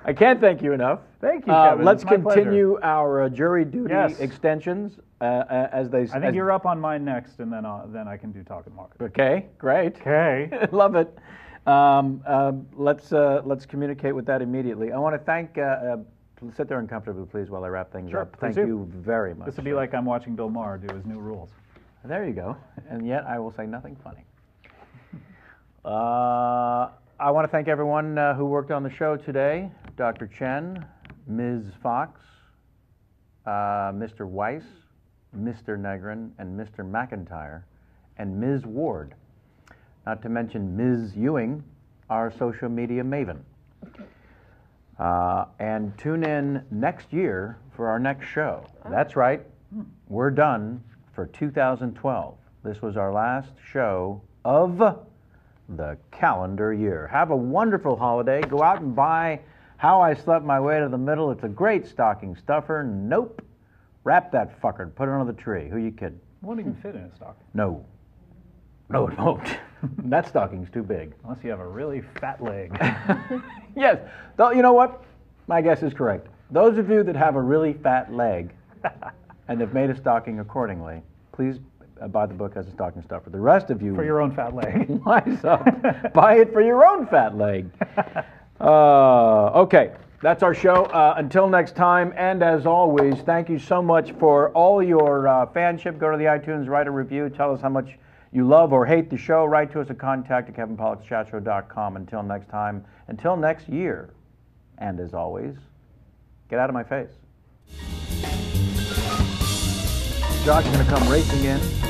I can't thank you enough. Thank you, Kevin. Uh, let's continue pleasure. our uh, jury duty yes. extensions. Uh, as they, I think as, you're up on mine next, and then I'll, then I can do talking market. Okay, great. Okay, love it. Um, uh, let's uh, let's communicate with that immediately. I want to thank. Uh, uh, sit there uncomfortably, please, while I wrap things sure, up. Thank you do. very much. This would be like I'm watching Bill Maher do his new rules. There you go. And yet I will say nothing funny. uh, I want to thank everyone uh, who worked on the show today: Doctor Chen, Miz Fox, uh, Mister Weiss, Mister Negrin, and Mister McIntyre, and Miz Ward, not to mention Miz Ewing, our social media maven. Uh, and tune in next year for our next show. That's right, we're done for two thousand twelve. This was our last show of the calendar year. Have a wonderful holiday. Go out and buy How I Slept My Way to the Middle. It's a great stocking stuffer. Nope. Wrap that fucker and put it under the tree. Who you kidding? It won't even fit in a stocking. No. No, it won't. That stocking's too big. Unless you have a really fat leg. Yes. Though, you know what? My guess is correct. Those of you that have a really fat leg and have made a stocking accordingly, please buy the book as a stocking stuffer. The rest of you... For your own fat leg. Wise up. Buy it for your own fat leg. Uh, okay. That's our show. Uh, until next time, and as always, thank you so much for all your uh, fanship. Go to the iTunes, write a review, tell us how much you love or hate the show. Write to us at contact at kevin pollak chat show dot com. Until next time, until next year, and as always, get out of my face. Josh is going to come racing in.